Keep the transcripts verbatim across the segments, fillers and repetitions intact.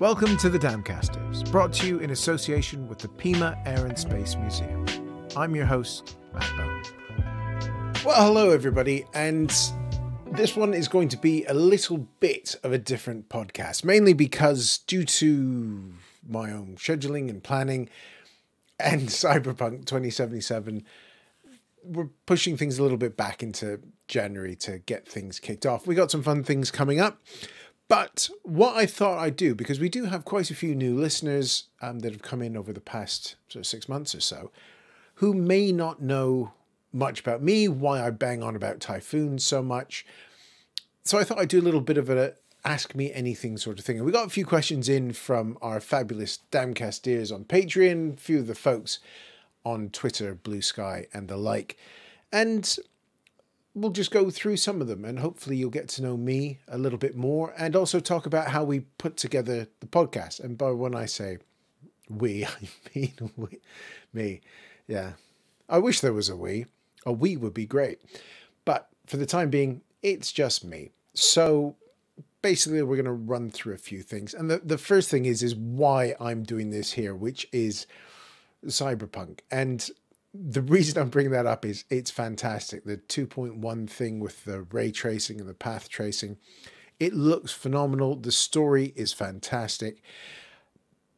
Welcome to the Damcasters, brought to you in association with the Pima Air and Space Museum. I'm your host, Matt Bone. Well, hello everybody, and this one is going to be a little bit of a different podcast, mainly because due to my own scheduling and planning and Cyberpunk twenty seventy-seven, we're pushing things a little bit back into January to get things kicked off. We got some fun things coming up, but what I thought I'd do, because we do have quite a few new listeners um, that have come in over the past sort of six months or so, who may not know much about me, why I bang on about Typhoon so much. So I thought I'd do a little bit of a ask me anything sort of thing. And we got a few questions in from our fabulous Damcasteers on Patreon, a few of the folks on Twitter, Blue Sky and the like. And we'll just go through some of them and hopefully you'll get to know me a little bit more and also talk about how we put together the podcast. And by when I say we, I mean we, me. Yeah. I wish there was a we. A we would be great. But for the time being, it's just me. So basically we're going to run through a few things. And the, the first thing is, is why I'm doing this here, which is Cyberpunk. And the reason I'm bringing that up is it's fantastic. The two point one thing with the ray tracing and the path tracing, it looks phenomenal. The story is fantastic,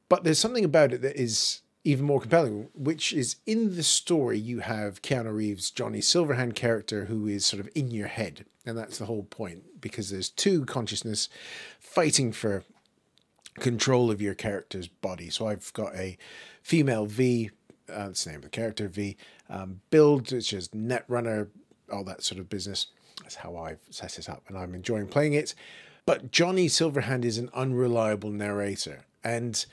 but there's something about it that is even more compelling, which is in the story, you have Keanu Reeves, Johnny Silverhand character, who is sort of in your head. And that's the whole point, because there's two consciousness fighting for control of your character's body. So I've got a female V, uh, that's the name of the character, V, um, build, which is Netrunner, all that sort of business. That's how I've set it up and I'm enjoying playing it. But Johnny Silverhand is an unreliable narrator. And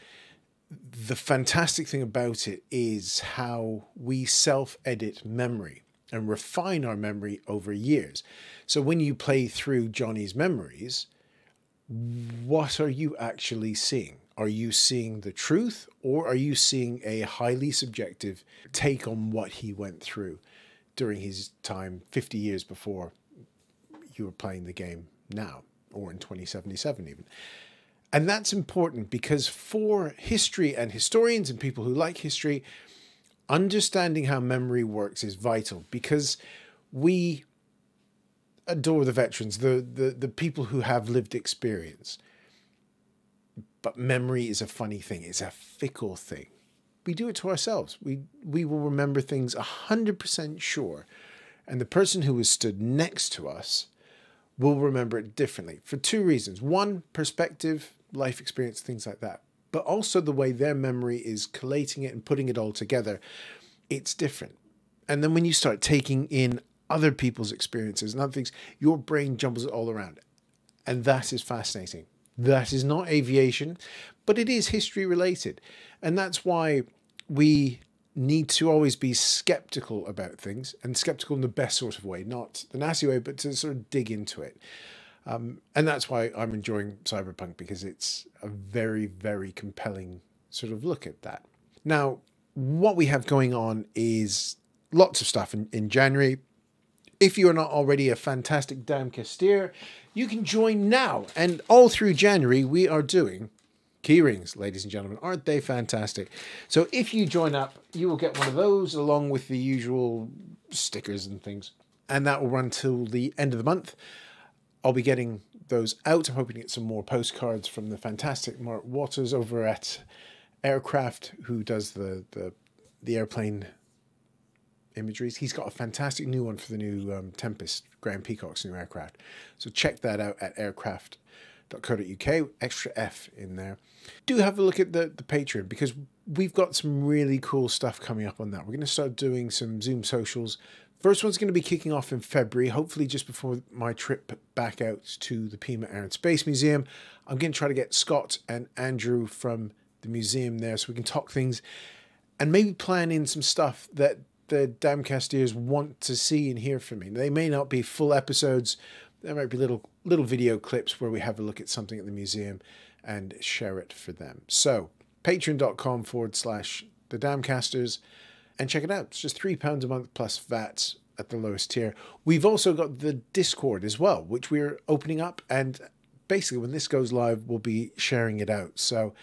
the fantastic thing about it is how we self-edit memory and refine our memory over years. So when you play through Johnny's memories, what are you actually seeing? Are you seeing the truth, or are you seeing a highly subjective take on what he went through during his time fifty years before you were playing the game now, or in twenty seventy-seven even? And that's important, because for history and historians and people who like history, understanding how memory works is vital, because we adore the veterans, the, the, the people who have lived experience. But memory is a funny thing. It's a fickle thing. We do it to ourselves. We, we will remember things one hundred percent sure. And the person who has stood next to us will remember it differently for two reasons. One, perspective, life experience, things like that. But also the way their memory is collating it and putting it all together, it's different. And then when you start taking in other people's experiences and other things, your brain jumbles it all around. And that is fascinating. That is not aviation, but it is history related. And that's why we need to always be skeptical about things, and skeptical in the best sort of way, not the nasty way, but to sort of dig into it. Um, and that's why I'm enjoying Cyberpunk, because it's a very, very compelling sort of look at that. Now, what we have going on is lots of stuff in, in January. If you are not already a fantastic Damcasteer, you can join now. And all through January, we are doing key rings, ladies and gentlemen. Aren't they fantastic? So if you join up, you will get one of those along with the usual stickers and things. And that will run till the end of the month. I'll be getting those out. I'm hoping to get some more postcards from the fantastic Mark Waters over at Aircraft, who does the, the, the airplane imageries. He's got a fantastic new one for the new um, Tempest, Graham Peacock's new aircraft. So check that out at aircraft dot co dot U K, extra F in there. Do have a look at the, the Patreon, because we've got some really cool stuff coming up on that. We're going to start doing some Zoom socials. First one's going to be kicking off in February, hopefully just before my trip back out to the Pima Air and Space Museum. I'm going to try to get Scott and Andrew from the museum there so we can talk things and maybe plan in some stuff that the Damcasteers want to see and hear from me. They may not be full episodes. There might be little little video clips where we have a look at something at the museum and share it for them. So patreon.com forward slash the Damcasters and check it out. It's just three pounds a month plus V A T at the lowest tier. We've also got the Discord as well, which we're opening up, and basically when this goes live, we'll be sharing it out. So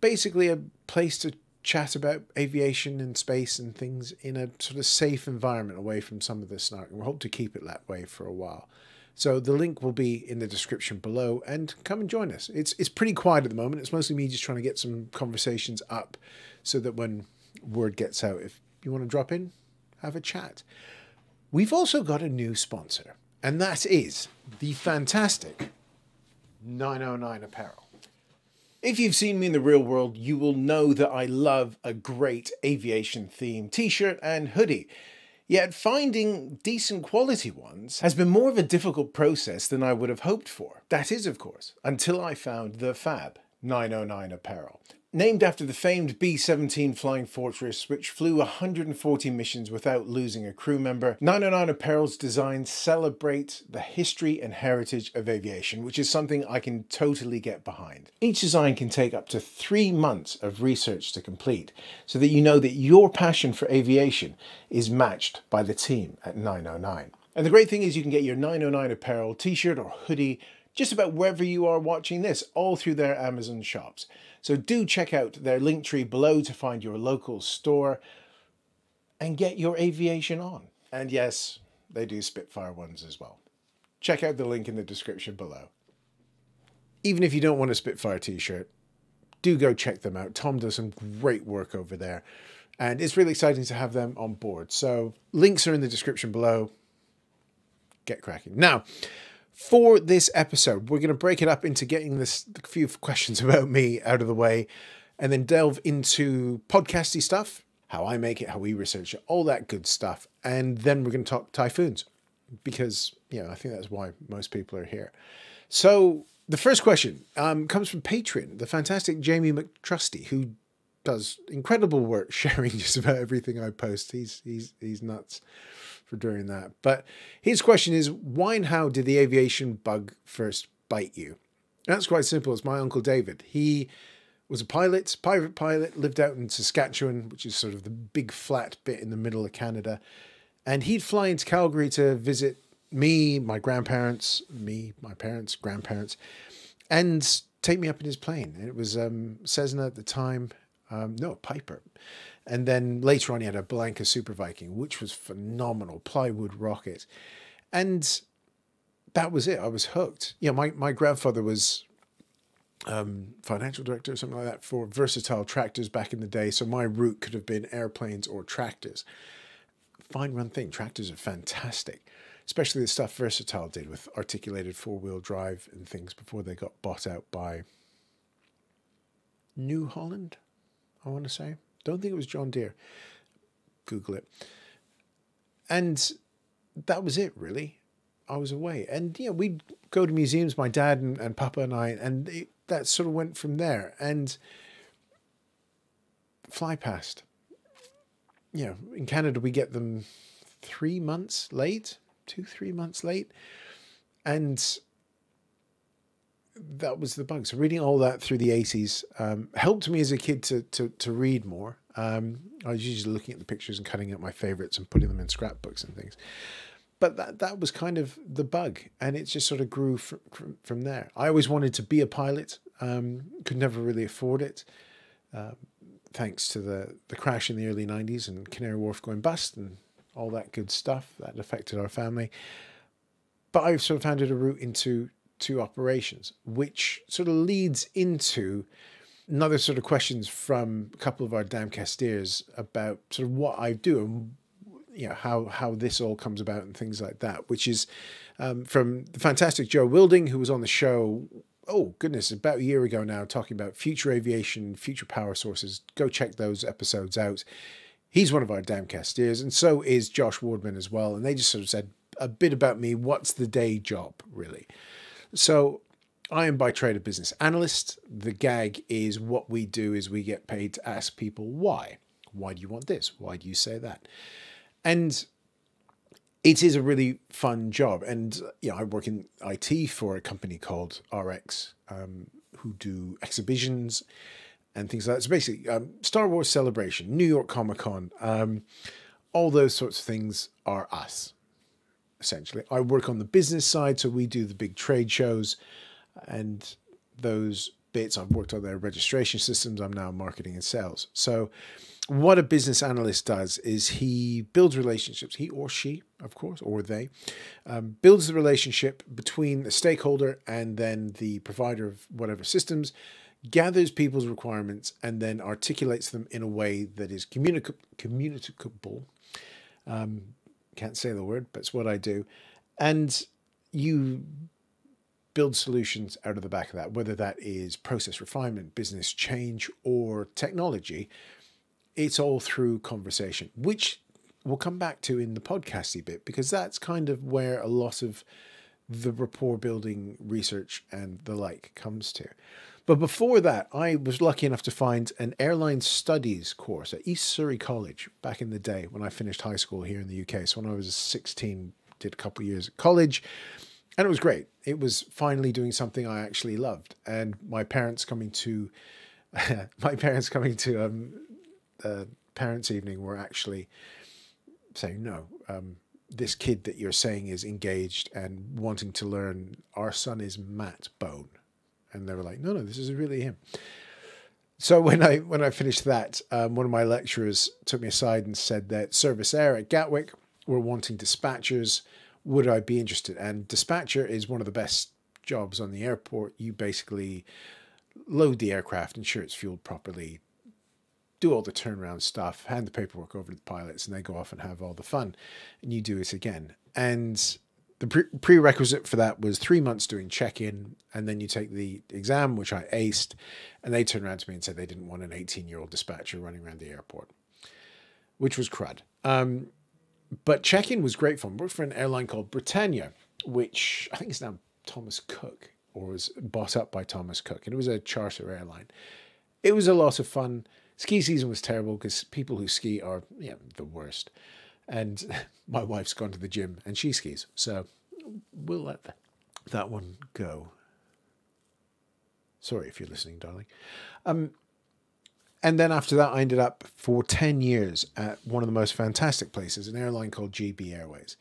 basically a place to chat about aviation and space and things in a sort of safe environment away from some of the snark. And we hope to keep it that way for a while. So the link will be in the description below, and come and join us. It's it's pretty quiet at the moment. It's mostly me just trying to get some conversations up so that when word gets out, if you want to drop in, have a chat. We've also got a new sponsor, and that is the fantastic nine oh nine Apparel. If you've seen me in the real world, you will know that I love a great aviation-themed t-shirt and hoodie. Yet finding decent quality ones has been more of a difficult process than I would have hoped for. That is, of course, until I found the fab nine oh nine Apparel. Named after the famed B seventeen Flying Fortress, which flew one hundred forty missions without losing a crew member, nine oh nine Apparel's designs celebrate the history and heritage of aviation, which is something I can totally get behind. Each design can take up to three months of research to complete, so that you know that your passion for aviation is matched by the team at nine oh nine. And the great thing is you can get your nine oh nine Apparel t-shirt or hoodie just about wherever you are watching this, all through their Amazon shops. So do check out their link tree below to find your local store and get your aviation on. And yes, they do Spitfire ones as well. Check out the link in the description below. Even if you don't want a Spitfire t-shirt, do go check them out. Tom does some great work over there, and it's really exciting to have them on board. So links are in the description below. Get cracking. Now, for this episode, we're going to break it up into getting this few questions about me out of the way, and then delve into podcasty stuff, how I make it, how we research it, all that good stuff. And then we're going to talk typhoons, because, you know, I think that's why most people are here. So the first question um, comes from Patreon, the fantastic Jamie McTrusty, who does incredible work sharing just about everything I post. He's, he's, he's nuts for doing that. But his question is, why and how did the aviation bug first bite you? That's quite simple. It's my Uncle David. He was a pilot, private pilot, lived out in Saskatchewan, which is sort of the big flat bit in the middle of Canada. And he'd fly into Calgary to visit me, my grandparents, me, my parents, grandparents, and take me up in his plane. And it was um, Cessna at the time. Um, no, Piper. And then later on, he had a Bellanca Super Viking, which was phenomenal, plywood rocket. And that was it. I was hooked. You know, my, my grandfather was um, financial director or something like that for Versatile tractors back in the day. So my route could have been airplanes or tractors. Fine run thing. Tractors are fantastic, especially the stuff Versatile did with articulated four-wheel drive and things before they got bought out by New Holland, I want to say. Don't think it was John Deere. Google it. And that was it, really. I was away. And, you know, we'd go to museums, my dad and, and Papa and I, and it, that sort of went from there. And fly past. You know, in Canada, we get them three months late, two, three months late. And that was the bug. So reading all that through the eighties um, helped me as a kid to to, to read more. Um, I was usually looking at the pictures and cutting out my favorites and putting them in scrapbooks and things. But that that was kind of the bug, and it just sort of grew from, from, from there. I always wanted to be a pilot, um, could never really afford it, uh, thanks to the, the crash in the early nineties and Canary Wharf going bust and all that good stuff. That affected our family. But I've sort of found it a route into to operations, which sort of leads into another sort of questions from a couple of our Damcasters about sort of what I do and, you know, how how this all comes about and things like that, which is um, from the fantastic Joe Wilding, who was on the show, oh goodness, about a year ago now, talking about future aviation, future power sources. Go check those episodes out. He's one of our Damcasters, and so is Josh Wardman as well. And they just sort of said a bit about me. What's the day job, really? So I am by trade a business analyst. The gag is what we do is we get paid to ask people why. Why do you want this? Why do you say that? And it is a really fun job. And you know, I work in I T for a company called R X, um, who do exhibitions and things like that. So basically, um, Star Wars Celebration, New York Comic Con, um, all those sorts of things are us. Essentially, I work on the business side, so we do the big trade shows, and those bits I've worked on their registration systems, I'm now marketing and sales. So what a business analyst does is he builds relationships, he or she, of course, or they, um, builds the relationship between the stakeholder and then the provider of whatever systems, gathers people's requirements, and then articulates them in a way that is communica communicable. Um, can't say the word, but it's what I do. And you build solutions out of the back of that, whether that is process refinement, business change, or technology. It's all through conversation, which we'll come back to in the podcasty bit, because that's kind of where a lot of the rapport building research and the like comes to. But before that, I was lucky enough to find an airline studies course at East Surrey College back in the day when I finished high school here in the U K. So when I was sixteen, did a couple of years at college, and it was great. It was finally doing something I actually loved. And my parents coming to, my parents coming to um, uh, parents' evening were actually saying, no, um, this kid that you're saying is engaged and wanting to learn, our son is Matt Bone. And they were like, no, no, this is really him. So when I when I finished that, um, one of my lecturers took me aside and said that Service Air at Gatwick were wanting dispatchers. Would I be interested? And dispatcher is one of the best jobs on the airport. You basically load the aircraft, ensure it's fueled properly, do all the turnaround stuff, hand the paperwork over to the pilots, and they go off and have all the fun. And you do it again. And the pre prerequisite for that was three months doing check-in, and then you take the exam, which I aced, and they turned around to me and said they didn't want an eighteen-year-old dispatcher running around the airport, which was crud. Um, but check-in was great fun. We worked for an airline called Britannia, which I think is now Thomas Cook, or was bought up by Thomas Cook, and it was a charter airline. It was a lot of fun. Ski season was terrible because people who ski are yeah, the worst. And my wife's gone to the gym and she skis. So we'll let that one go. Sorry if you're listening, darling. Um, and then after that, I ended up for ten years at one of the most fantastic places, an airline called G B Airways.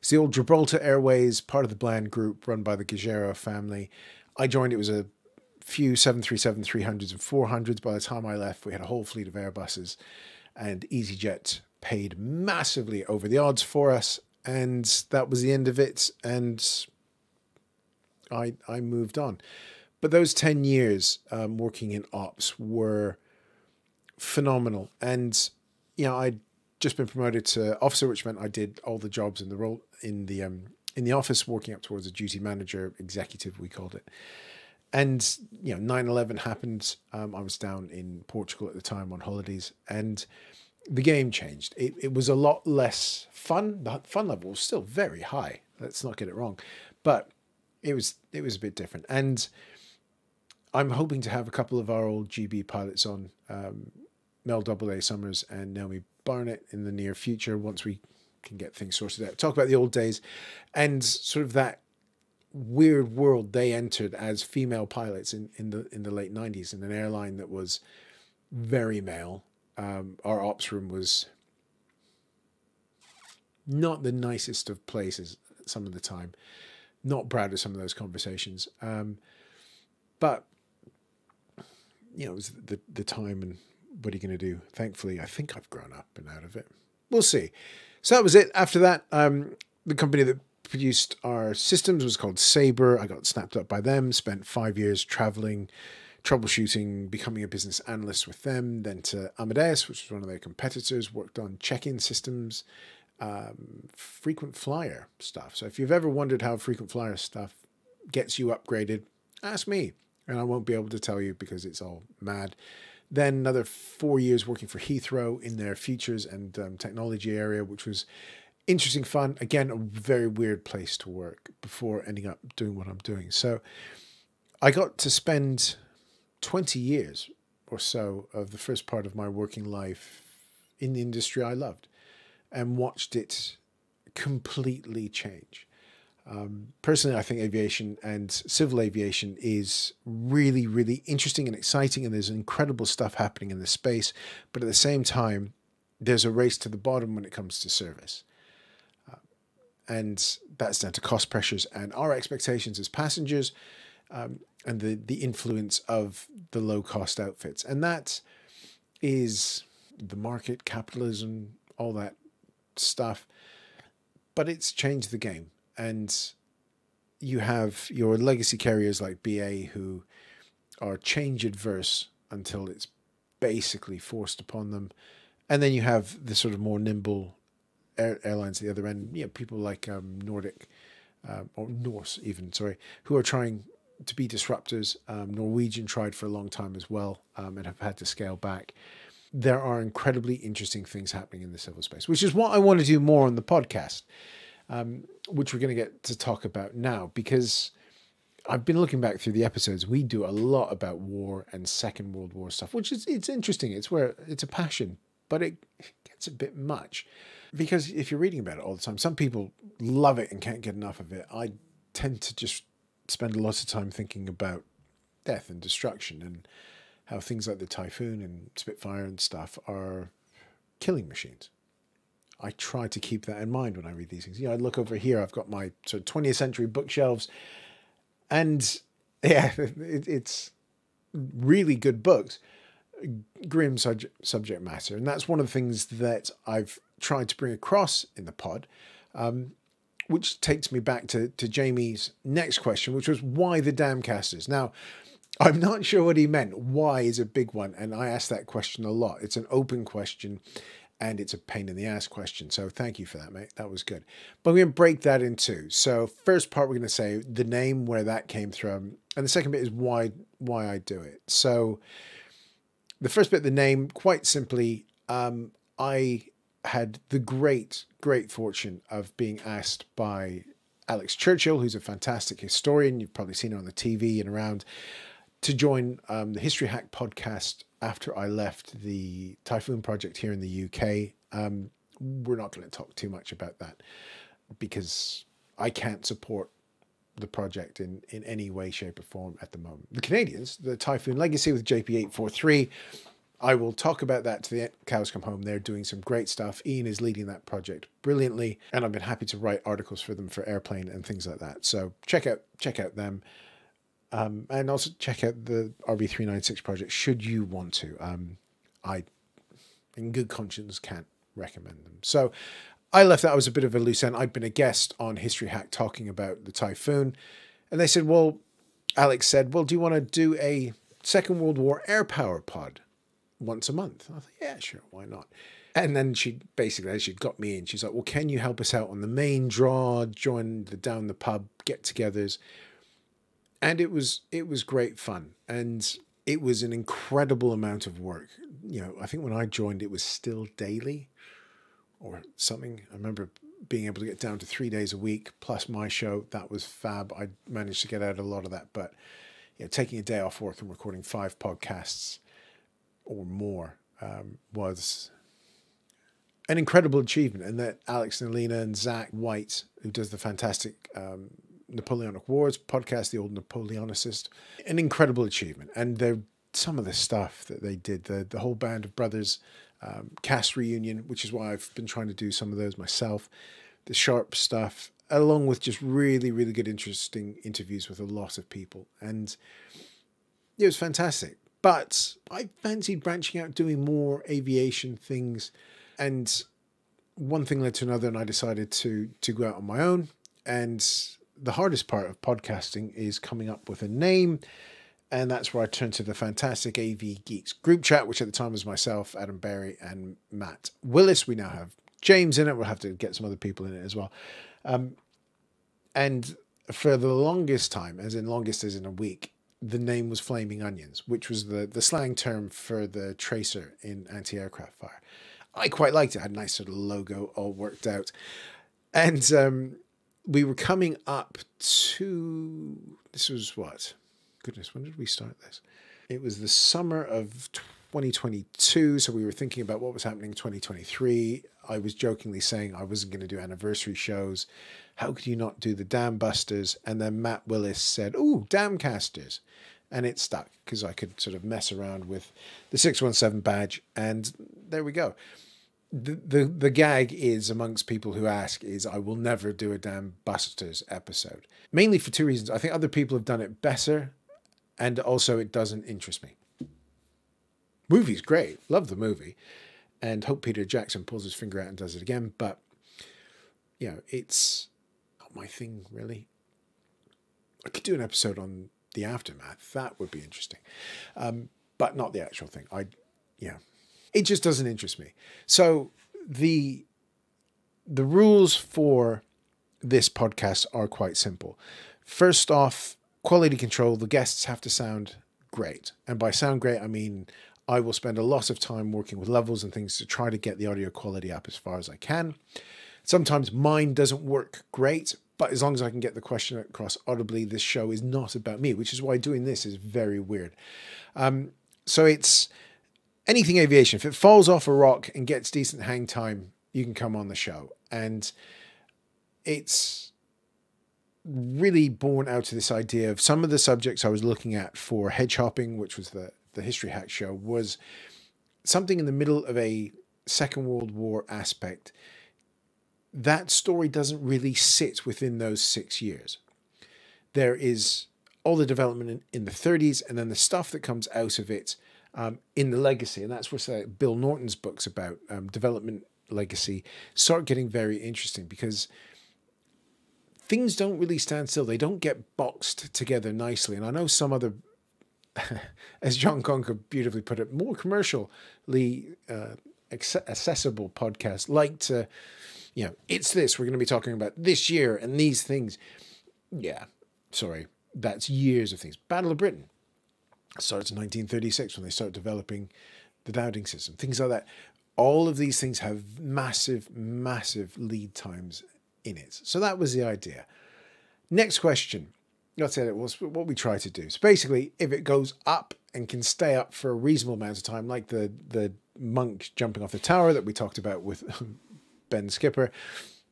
It's the old Gibraltar Airways, part of the Bland Group, run by the Gajero family. I joined, it was a few seven thirty-seven, three hundreds and four hundreds. By the time I left, we had a whole fleet of Airbuses, and EasyJet paid massively over the odds for us, and that was the end of it, and I, I moved on. But those ten years um, working in ops were phenomenal. And, you know, I'd just been promoted to officer, which meant I did all the jobs in the role in the, um, in the office, working up towards a duty manager, executive, we called it. And, you know, nine eleven happened. Um, I was down in Portugal at the time on holidays, and the game changed. It, it was a lot less fun. The fun level was still very high. Let's not get it wrong. But it was it was a bit different. And I'm hoping to have a couple of our old G B pilots on, um, Mel Doubleday Summers and Naomi Barnett, in the near future, once we can get things sorted out. Talk about the old days and sort of that weird world they entered as female pilots in, in, the, in the late nineties in an airline that was very male. Um, our ops room was not the nicest of places some of the time. Not proud of some of those conversations. Um, but, you know, it was the, the time, and what are you going to do? Thankfully, I think I've grown up and out of it. We'll see. So that was it. After that, um, the company that produced our systems was called Sabre. I got snapped up by them, spent five years traveling, troubleshooting, becoming a business analyst with them, then to Amadeus, which was one of their competitors, worked on check-in systems, um, frequent flyer stuff. So if you've ever wondered how frequent flyer stuff gets you upgraded, ask me, and I won't be able to tell you because it's all mad. Then another four years working for Heathrow in their futures and um, technology area, which was interesting fun. Again, a very weird place to work before ending up doing what I'm doing. So I got to spend twenty years or so of the first part of my working life in the industry I loved, and watched it completely change. Um, personally, I think aviation and civil aviation is really, really interesting and exciting, and there's incredible stuff happening in the space. But at the same time, there's a race to the bottom when it comes to service. Uh, and that's down to cost pressures and our expectations as passengers, um, and the, the influence of the low-cost outfits. And that is the market, capitalism, all that stuff. But it's changed the game. And you have your legacy carriers like B A who are change-adverse until it's basically forced upon them. And then you have the sort of more nimble air airlines at the other end. You know, people like um, Nordic, uh, or Norse even, sorry, who are trying to be disruptors. Um, Norwegian tried for a long time as well, um, and have had to scale back. There are incredibly interesting things happening in the civil space, which is what I want to do more on the podcast, um, which we're going to get to talk about now, because I've been looking back through the episodes. We do a lot about war and Second World War stuff, which is it's interesting. It's where it's a passion, but it gets a bit much because if you're reading about it all the time, some people love it and can't get enough of it. I tend to just spend a lot of time thinking about death and destruction and how things like the Typhoon and Spitfire and stuff are killing machines. I try to keep that in mind when I read these things. You know, I look over here, I've got my sort of twentieth century bookshelves. And yeah, it, it's really good books, grim subject, subject matter. And that's one of the things that I've tried to bring across in the pod, um, which takes me back to, to Jamie's next question, which was why the Damcasters? Now, I'm not sure what he meant. Why is a big one. And I ask that question a lot. It's an open question and it's a pain in the ass question. So thank you for that, mate. That was good. But we're going to break that in two. So first part, we're going to say the name, where that came from. And the second bit is why, why I do it. So the first bit, the name, quite simply, um, I had the great, great fortune of being asked by Alex Churchill, who's a fantastic historian. You've probably seen her on the T V and around, to join um, the History Hack podcast after I left the Typhoon Project here in the U K. Um, we're not going to talk too much about that because I can't support the project in, in any way, shape or form at the moment. The Canadians, the Typhoon Legacy with J P eight forty-three, I will talk about that to the cows come home. They're doing some great stuff. Ian is leading that project brilliantly, and I've been happy to write articles for them for Airplane and things like that. So check out, check out them. Um, and also check out the R B three ninety-six project should you want to. Um, I, in good conscience, can't recommend them. So I left that. I was a bit of a loose end. I'd been a guest on History Hack talking about the Typhoon. And they said, well, Alex said, well, do you want to do a Second World War air power pod once a month? And I thought, yeah, sure, why not? And then she basically, she'd got me in. She's like, well, can you help us out on the main draw, join the down the pub, get-togethers? And it was it was great fun, and it was an incredible amount of work. You know, I think when I joined, it was still daily or something. I remember being able to get down to three days a week plus my show. That was fab. I managed to get out a lot of that, but you know, taking a day off work and recording five podcasts or more um, was an incredible achievement. And that Alex and Alina and Zach White, who does the fantastic Um, Napoleonic Wars podcast, The Old Napoleonicist, an incredible achievement. And they're, some of the stuff that they did, the, the whole band of brothers, um, cast reunion, which is why I've been trying to do some of those myself, the Sharp stuff, along with just really, really good, interesting interviews with a lot of people. And it was fantastic. But I fancied branching out, doing more aviation things. And one thing led to another, and I decided to to go out on my own. And the hardest part of podcasting is coming up with a name. And that's where I turned to the fantastic A V Geeks group chat, which at the time was myself, Adam Berry, and Matt Willis. We now have James in it. We'll have to get some other people in it as well. Um, and for the longest time, as in longest as in a week, the name was Flaming Onions, which was the, the slang term for the tracer in anti-aircraft fire. I quite liked it. I had a nice sort of logo all worked out. And um, we were coming up to, this was what? Goodness, when did we start this? It was the summer of twenty twenty-two. So we were thinking about what was happening in twenty twenty-three. I was jokingly saying I wasn't going to do anniversary shows. How could you not do the Dam Busters? And then Matt Willis said, ooh, Damcasters. And it stuck because I could sort of mess around with the six one seven badge. And there we go. the, the the gag is amongst people who ask is I will never do a Dam Busters episode, mainly for two reasons. I think other people have done it better, and also it doesn't interest me. Movie's great, love the movie, and hope Peter Jackson pulls his finger out and does it again, but you know, it's not my thing really. I could do an episode on the aftermath, that would be interesting, um, but not the actual thing. I, yeah, it just doesn't interest me. So the the rules for this podcast are quite simple. First off, quality control. The guests have to sound great, and by sound great I mean I will spend a lot of time working with levels and things to try to get the audio quality up as far as I can. Sometimes mine doesn't work great, but as long as I can get the question across audibly, this show is not about me, which is why doing this is very weird. Um, so it's anything aviation. If it falls off a rock and gets decent hang time, you can come on the show. And it's really born out of this idea of some of the subjects I was looking at for hedge hopping, which was the the History Hack show, was something in the middle of a Second World War aspect. That story doesn't really sit within those six years. There is all the development in, in the thirties, and then the stuff that comes out of it um, in the legacy. And that's what uh, Bill Norton's books about um, development legacy start getting very interesting, because things don't really stand still. They don't get boxed together nicely. And I know some other... as John Conker beautifully put it, more commercially uh, accessible podcasts like to, you know, it's this, we're going to be talking about this year and these things. Yeah, sorry, that's years of things. Battle of Britain starts in nineteen thirty-six when they start developing the Dowding system, things like that. All of these things have massive, massive lead times in it. So that was the idea. Next question. That's it. That's what we try to do. So basically, if it goes up and can stay up for a reasonable amount of time, like the the monk jumping off the tower that we talked about with Ben Skipper,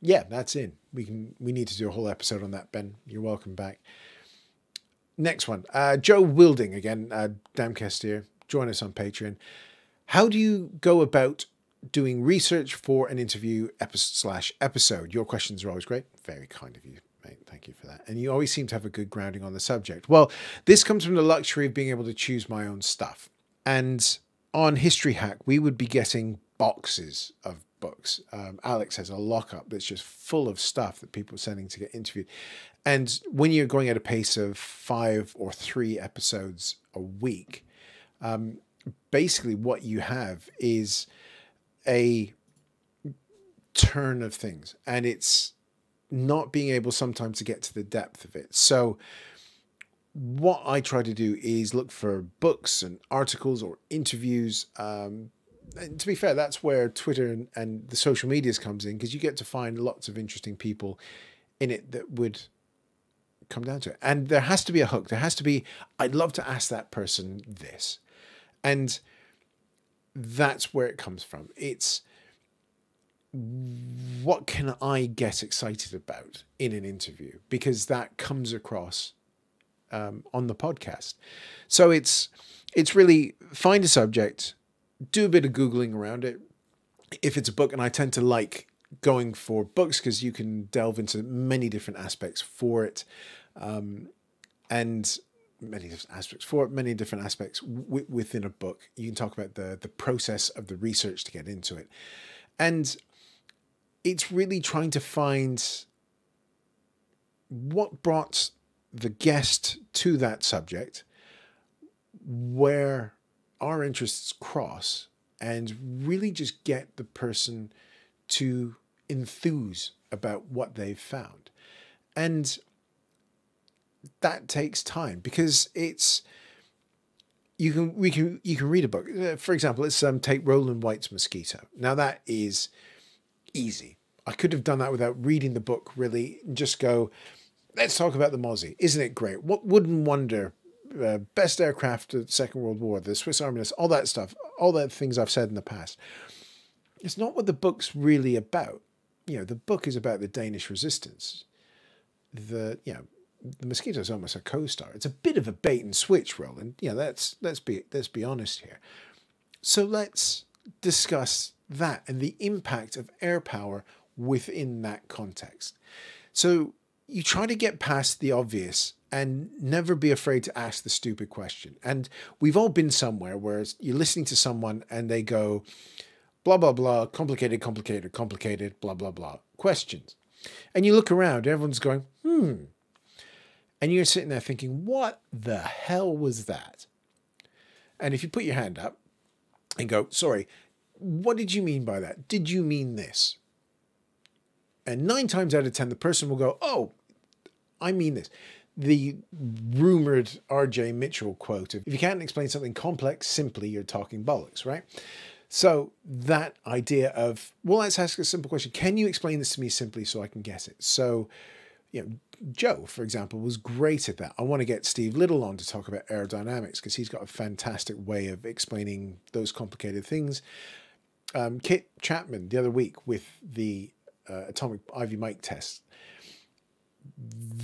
yeah, that's in. We can we need to do a whole episode on that, Ben. You're welcome back. Next one, uh, Joe Wilding again, uh, Damcaster. Join us on Patreon. How do you go about doing research for an interview episode slash episode? Your questions are always great. Very kind of you. Thank you for that. And you always seem to have a good grounding on the subject. Well, this comes from the luxury of being able to choose my own stuff. And on History Hack, we would be getting boxes of books. Um, Alex has a lockup that's just full of stuff that people are sending to get interviewed. And when you're going at a pace of five or three episodes a week, um, basically what you have is a turn of things. And it's not being able sometimes to get to the depth of it. So what I try to do is look for books and articles or interviews. Um, and to be fair, that's where Twitter and, and the social medias comes in, because you get to find lots of interesting people in it that would come down to it. And there has to be a hook. There has to be, I'd love to ask that person this. And that's where it comes from. It's, what can I get excited about in an interview? Because that comes across um, on the podcast. So it's it's really find a subject, do a bit of Googling around it. If it's a book, and I tend to like going for books because you can delve into many different aspects for it. Um, and many different aspects for it, many different aspects w within a book. You can talk about the, the process of the research to get into it. And it's really trying to find what brought the guest to that subject, where our interests cross, and really just get the person to enthuse about what they've found. And that takes time, because it's, You can we can you can read a book. For example, let's um, take Roland White's Mosquito. Now that is easy. I could have done that without reading the book, really. Just go, let's talk about the Mozzie. Isn't it great? What wooden wonder? Uh, best aircraft of the Second World War. The Swiss Army List. All that stuff. All the things I've said in the past. It's not what the book's really about. You know, the book is about the Danish resistance. The you know. The Mosquito is almost a co-star. It's a bit of a bait and switch role, and yeah, you know, let's let's be let's be honest here. So let's discuss that and the impact of air power within that context. So you try to get past the obvious and never be afraid to ask the stupid question. And we've all been somewhere where you're listening to someone and they go, blah, blah, blah, complicated, complicated, complicated, blah, blah, blah, questions. And you look around, everyone's going, hmm. And you're sitting there thinking, what the hell was that? And if you put your hand up and go, sorry, what did you mean by that? Did you mean this? And nine times out of ten, the person will go, oh, I mean this. The rumored R J Mitchell quote of, if you can't explain something complex simply, you're talking bollocks, right? So that idea of, well, let's ask a simple question. Can you explain this to me simply so I can guess it? So, you know, Joe, for example, was great at that. I want to get Steve Little on to talk about aerodynamics because he's got a fantastic way of explaining those complicated things. Um, Kit Chapman the other week with the uh, atomic Ivy Mike test,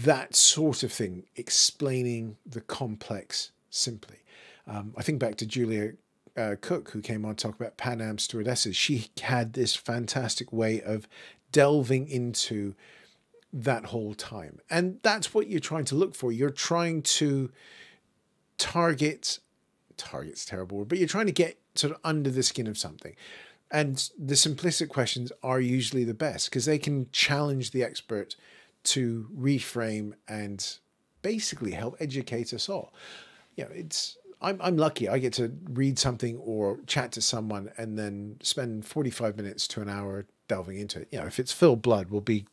that sort of thing, explaining the complex simply. Um, I think back to Julia uh, Cook, who came on to talk about Pan Am stewardesses. She had this fantastic way of delving into that whole time. And that's what you're trying to look for. You're trying to target, target's terrible word, but you're trying to get sort of under the skin of something. And the simplistic questions are usually the best because they can challenge the expert to reframe and basically help educate us all. You know, it's, I'm, I'm lucky. I get to read something or chat to someone and then spend forty-five minutes to an hour delving into it. You know, if it's Phil Blood, we'll be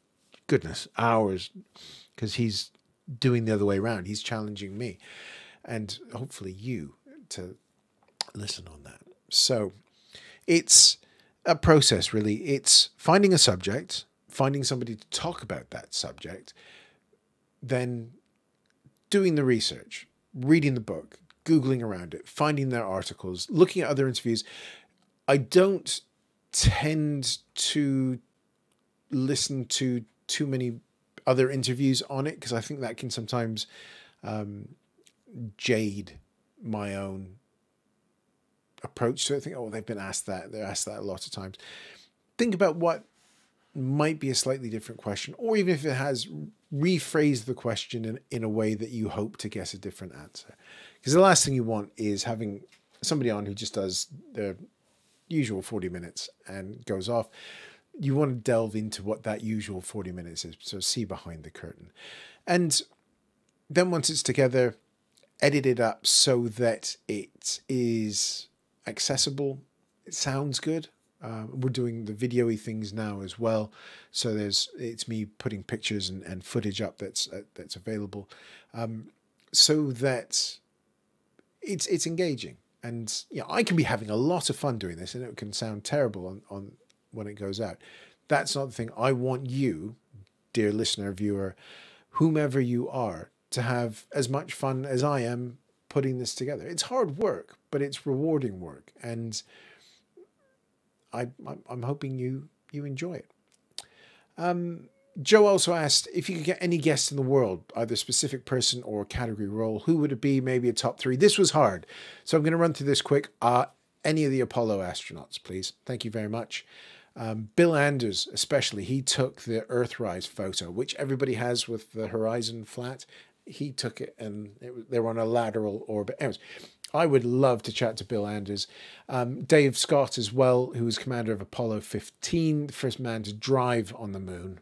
goodness, hours, because he's doing the other way around. He's challenging me and hopefully you to listen on that. So it's a process, really. It's finding a subject, finding somebody to talk about that subject, then doing the research, reading the book, Googling around it, finding their articles, looking at other interviews. I don't tend to listen to too many other interviews on it because I think that can sometimes um, jade my own approach to it. I think, oh, they've been asked that. They're asked that a lot of times. Think about what might be a slightly different question, or even if it has, rephrase the question in, in a way that you hope to guess a different answer. Because the last thing you want is having somebody on who just does their usual forty minutes and goes off. You want to delve into what that usual forty minutes is, so see behind the curtain. And then once it's together, edit it up so that it is accessible. It sounds good. Uh, we're doing the video-y things now as well. So there's it's me putting pictures and, and footage up that's uh, that's available um, so that it's, it's engaging. And you know, I can be having a lot of fun doing this and it can sound terrible on, on when it goes out. That's not the thing. I want you, dear listener, viewer, whomever you are, to have as much fun as I am putting this together. It's hard work, but it's rewarding work. And I, I'm hoping you, you enjoy it. Um, Joe also asked if you could get any guest in the world, either specific person or category role, who would it be? Maybe a top three. This was hard. So I'm going to run through this quick. Uh, any of the Apollo astronauts, please. Thank you very much. Um, Bill Anders, especially, he took the Earthrise photo, which everybody has with the horizon flat. He took it and it, they were on a lateral orbit. Anyways, I would love to chat to Bill Anders. Um, Dave Scott as well, who was commander of Apollo fifteen, the first man to drive on the moon.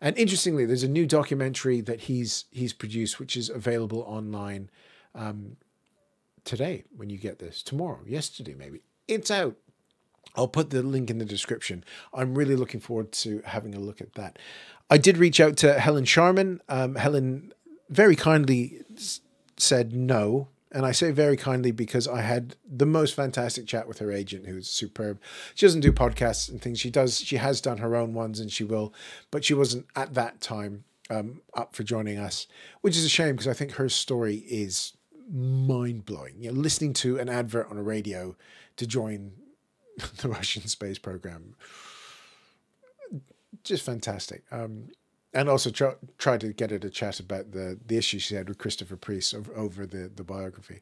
And interestingly, there's a new documentary that he's he's produced, which is available online um, today when you get this, tomorrow, yesterday maybe. It's out. I'll put the link in the description. I'm really looking forward to having a look at that. I did reach out to Helen Sharman. Um, Helen very kindly said no. And I say very kindly because I had the most fantastic chat with her agent, who's superb. She doesn't do podcasts and things. She does. She has done her own ones and she will, but she wasn't at that time um, up for joining us, which is a shame because I think her story is mind blowing. You know, listening to an advert on a radio to join the Russian space program, just fantastic. Um, And also try, try to get her to chat about the, the issue she had with Christopher Priest over, over the, the biography.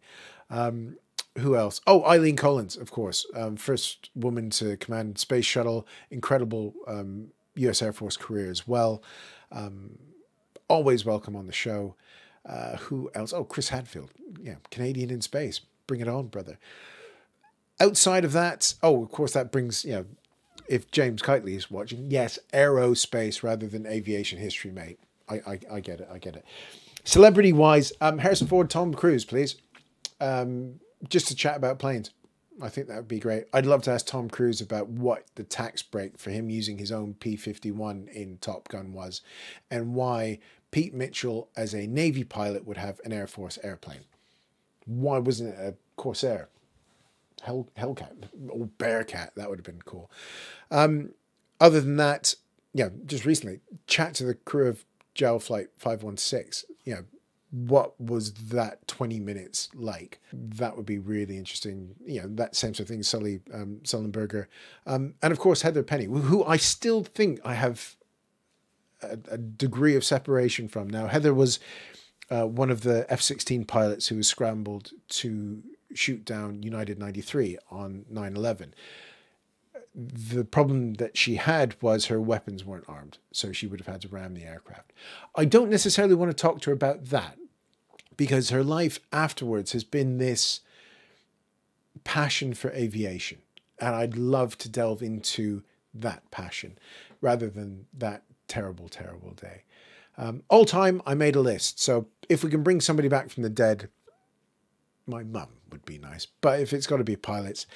Um, who else? Oh, Eileen Collins, of course. Um, first woman to command Space Shuttle. Incredible um, U S Air Force career as well. Um, always welcome on the show. Uh, who else? Oh, Chris Hadfield. Yeah, Canadian in space. Bring it on, brother. Outside of that, oh, of course, that brings, you know, if James Kitely is watching, yes, aerospace rather than aviation history, mate. I, I, I get it, I get it. Celebrity-wise, um, Harrison Ford, Tom Cruise, please. Um, just to chat about planes. I think that would be great. I'd love to ask Tom Cruise about what the tax break for him using his own P fifty-one in Top Gun was, and why Pete Mitchell as a Navy pilot would have an Air Force airplane. Why wasn't it a Corsair? Hell, Hellcat or Bearcat, that would have been cool. Um, other than that, yeah, just recently, chat to the crew of J A L Flight five one six. You know, what was that twenty minutes like? That would be really interesting. You know, that same sort of thing, Sully um, Sullenberger. Um, and of course, Heather Penny, who I still think I have a, a degree of separation from. Now, Heather was uh, one of the F sixteen pilots who was scrambled to shoot down United ninety-three on nine eleven. The problem that she had was her weapons weren't armed, so she would have had to ram the aircraft. I don't necessarily want to talk to her about that, because her life afterwards has been this passion for aviation, and I'd love to delve into that passion rather than that terrible, terrible day. Um, all time, I made a list, so if we can bring somebody back from the dead, my mum would be nice, but if it's got to be pilots,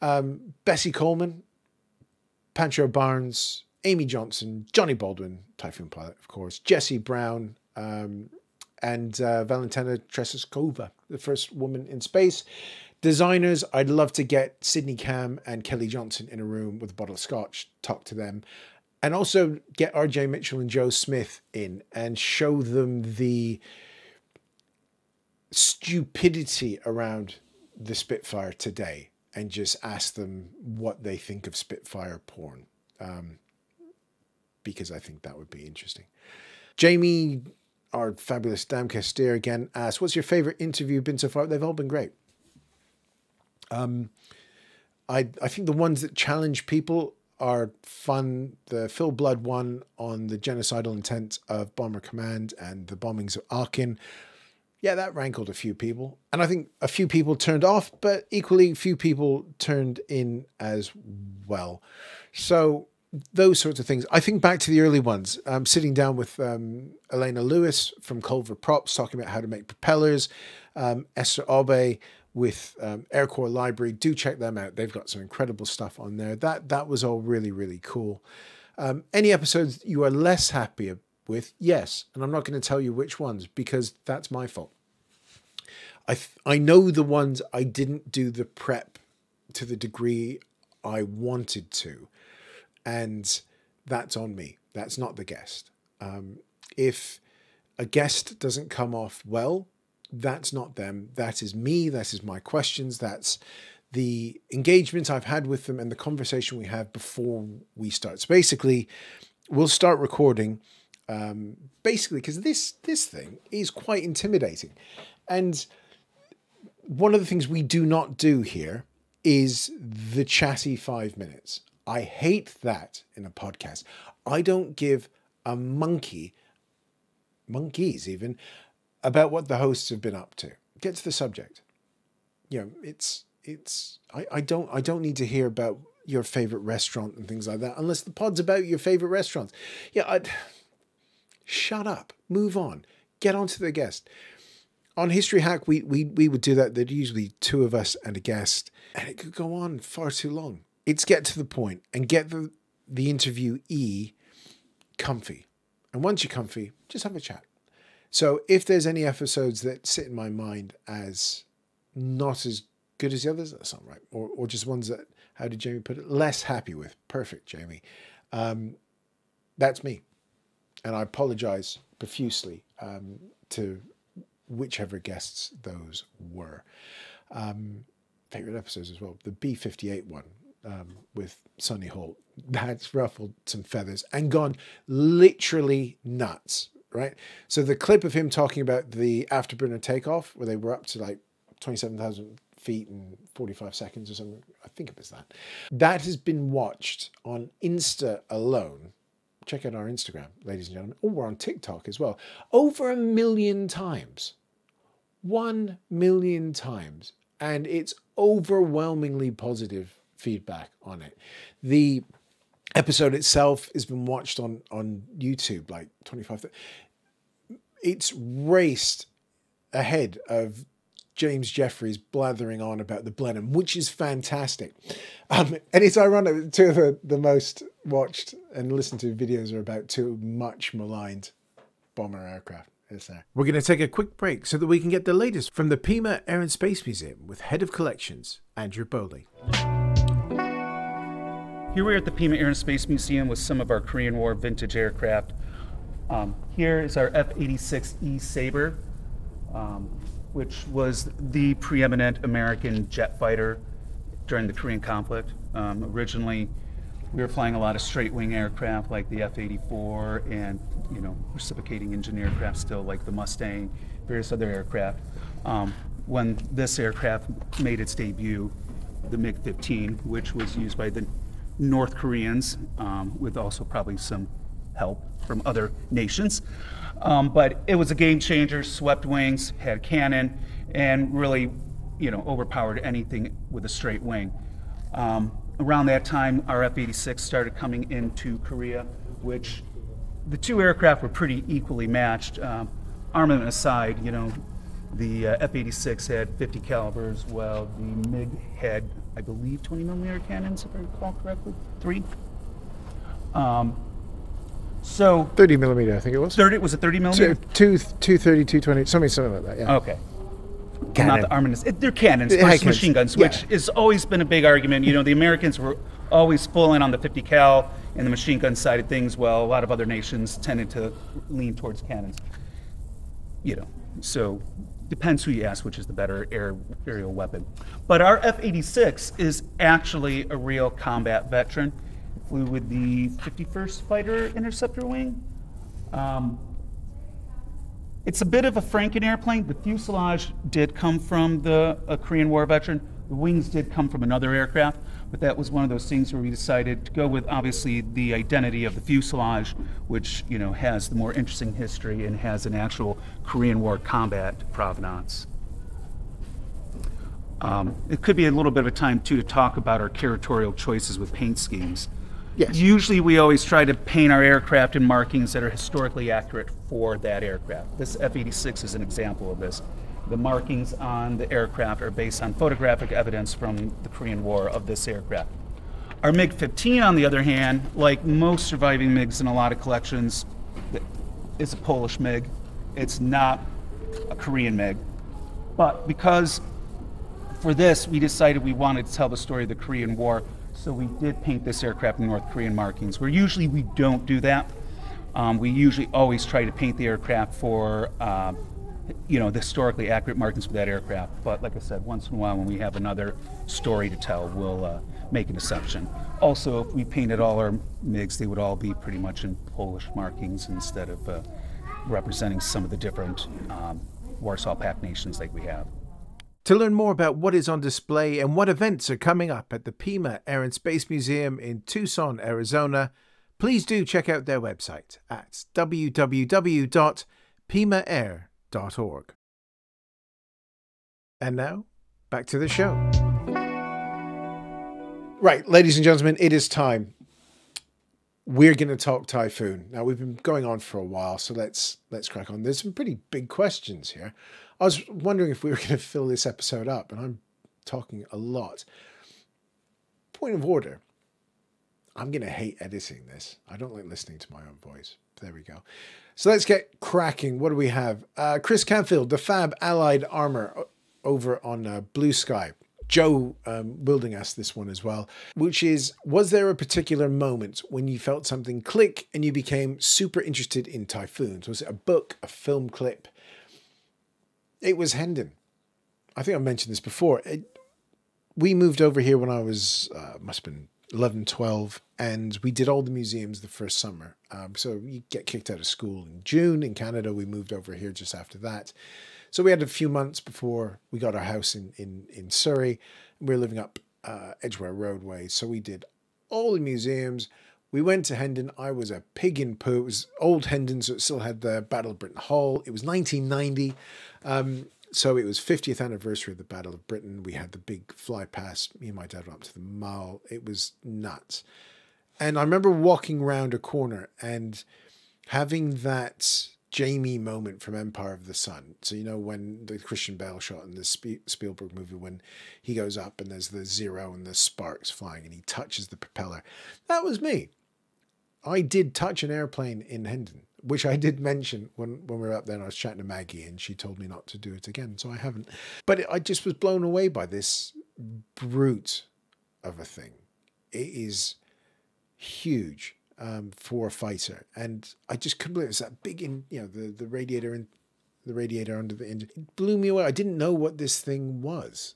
um, Bessie Coleman, Pancho Barnes, Amy Johnson, Johnny Baldwin, Typhoon pilot, of course, Jesse Brown, um, and uh, Valentina Tereshkova, the first woman in space. Designers, I'd love to get Sydney Cam and Kelly Johnson in a room with a bottle of scotch, talk to them, and also get R J Mitchell and Joe Smith in and show them the stupidity around the Spitfire today, and just ask them what they think of Spitfire porn, um, because I think that would be interesting. Jamie, our fabulous Damcaster, again asks, what's your favorite interview been so far? They've all been great. Um, I, I think the ones that challenge people are fun. The Phil Blood one on the genocidal intent of Bomber Command and the bombings of Aachen. Yeah, that rankled a few people. And I think a few people turned off, but equally few people turned in as well. So those sorts of things. I think back to the early ones. I'm sitting down with um, Elena Lewis from Culver Props, talking about how to make propellers. Um, Esther Aube with um, Air Corps Library. Do check them out. They've got some incredible stuff on there. That, that was all really, really cool. Um, any episodes you are less happy about? With yes, and I'm not going to tell you which ones, because that's my fault. I th I know the ones I didn't do the prep to the degree I wanted to, and that's on me. That's not the guest. Um, if a guest doesn't come off well, that's not them. That is me. That is my questions. That's the engagement I've had with them and the conversation we have before we start. So basically, we'll start recording. Um, basically, because this this thing is quite intimidating, and one of the things we do not do here is the chatty five minutes. I hate that in a podcast. I don't give a monkey, monkeys even, about what the hosts have been up to. Get to the subject. You know, it's it's. I I don't I don't need to hear about your favorite restaurant and things like that, unless the pod's about your favorite restaurants. Yeah. I, Shut up, move on, get on to the guest. On History Hack, we, we, we would do that. There'd usually two of us and a guest, and it could go on far too long. It's get to the point and get the, the interviewee comfy. And once you're comfy, just have a chat. So if there's any episodes that sit in my mind as not as good as the others, that's not right. Or, or just ones that, how did Jamie put it? Less happy with. Perfect, Jamie. Um, that's me. And I apologize profusely um, to whichever guests those were. Um, favorite episodes as well. The B fifty-eight one um, with Sonny Holt. That's ruffled some feathers and gone literally nuts, right? So the clip of him talking about the afterburner takeoff, where they were up to like twenty-seven thousand feet in forty-five seconds or something. I think it was that. That has been watched on Insta alone. Check out our Instagram, ladies and gentlemen. Oh, we're on TikTok as well. Over a million times. One million times. And it's overwhelmingly positive feedback on it. The episode itself has been watched on, on YouTube, like twenty-five. It's raced ahead of James Jeffries blathering on about the Blenheim, which is fantastic. Um, and it's ironic, two of the, the most watched and listened to videos are about two much maligned bomber aircraft. Is there. We're going to take a quick break so that we can get the latest from the Pima Air and Space Museum with Head of Collections, Andrew Bowley. Here we are at the Pima Air and Space Museum with some of our Korean War vintage aircraft. Um, here is our F eighty-six E Sabre, um, which was the preeminent American jet fighter during the Korean conflict. Um, originally, we were flying a lot of straight-wing aircraft like the F eighty-four and, you know, reciprocating engine aircraft still like the Mustang, various other aircraft. Um, when this aircraft made its debut, the MiG fifteen, which was used by the North Koreans, um, with also probably some help from other nations. Um, but it was a game changer, swept wings, had a cannon, and really, you know, overpowered anything with a straight wing. Um, around that time, our F eighty-six started coming into Korea, which the two aircraft were pretty equally matched. Um, armament aside, you know, the uh, F eighty-six had fifty calibers, while the MiG had, I believe, twenty millimeter cannons, if I recall correctly, three. Um, So thirty millimeter, I think it was. thirty, was it thirty millimeter? Two, two, two thirty, two twenty, something, something like that. Yeah. Okay. Cannon. Not the armaments. It, they're cannons, versus machine guns, yeah. Which has always been a big argument. You know, the Americans were always full in on the fifty cal and the machine gun side of things. Well, a lot of other nations tended to lean towards cannons. You know, so depends who you ask, which is the better air, aerial weapon. But our F eighty-six is actually a real combat veteran. Flew with the fifty-first Fighter Interceptor Wing. Um, it's a bit of a Franken airplane. The fuselage did come from the a Korean War veteran. The wings did come from another aircraft, but that was one of those things where we decided to go with obviously the identity of the fuselage, which, you know, has the more interesting history and has an actual Korean War combat provenance. Um, it could be a little bit of a time too to talk about our territorial choices with paint schemes. Yes. Usually we always try to paint our aircraft in markings that are historically accurate for that aircraft. This F eighty-six is an example of this. The markings on the aircraft are based on photographic evidence from the Korean War of this aircraft. Our MiG fifteen, on the other hand, like most surviving MiGs in a lot of collections, is a Polish MiG. It's not a Korean MiG. But because for this, we decided we wanted to tell the story of the Korean War, so we did paint this aircraft in North Korean markings, where usually we don't do that. Um, we usually always try to paint the aircraft for, uh, you know, the historically accurate markings for that aircraft. But like I said, once in a while when we have another story to tell, we'll uh, make an exception. Also, if we painted all our MiGs, they would all be pretty much in Polish markings instead of uh, representing some of the different um, Warsaw Pact nations that we have. To learn more about what is on display and what events are coming up at the Pima Air and Space Museum in Tucson, Arizona, please do check out their website at w w w dot pima air dot org. And now, back to the show. Right, ladies and gentlemen, it is time. We're going to talk Typhoon. Now, we've been going on for a while, so let's let's crack on. There's some pretty big questions here. I was wondering if we were going to fill this episode up, and I'm talking a lot. Point of order. I'm going to hate editing this. I don't like listening to my own voice. There we go. So let's get cracking. What do we have? Uh, Chris Canfield, the Fab Allied Armor over on uh, Blue Sky. Joe um, Wilding asked this one as well, which is, was there a particular moment when you felt something click and you became super interested in Typhoons? Was it a book, a film clip? It was Hendon. I think I mentioned this before. It, we moved over here when I was, uh, must have been eleven, twelve, and we did all the museums the first summer. Um, so you get kicked out of school in June. In Canada, we moved over here just after that. So we had a few months before we got our house in, in, in Surrey. We were living up uh, Edgware Roadway. So we did all the museums. We went to Hendon. I was a pig in poo. It was old Hendon, so it still had the Battle of Britain Hall. It was nineteen ninety. Um, so it was fiftieth anniversary of the Battle of Britain. We had the big fly past. Me and my dad went up to the mall. It was nuts. And I remember walking around a corner and having that Jamie moment from Empire of the Sun. So, you know, when the Christian Bale shot in the Spielberg movie, when he goes up and there's the zero and the sparks flying and he touches the propeller. That was me. I did touch an airplane in Hendon, which I did mention when, when we were up there and I was chatting to Maggie and she told me not to do it again. So I haven't. But it, I just was blown away by this brute of a thing. It is huge. Um, for a fighter, and I just couldn't believe it. It was that big, in you know, the the radiator and the radiator under the engine. It blew me away. I didn't know what this thing was,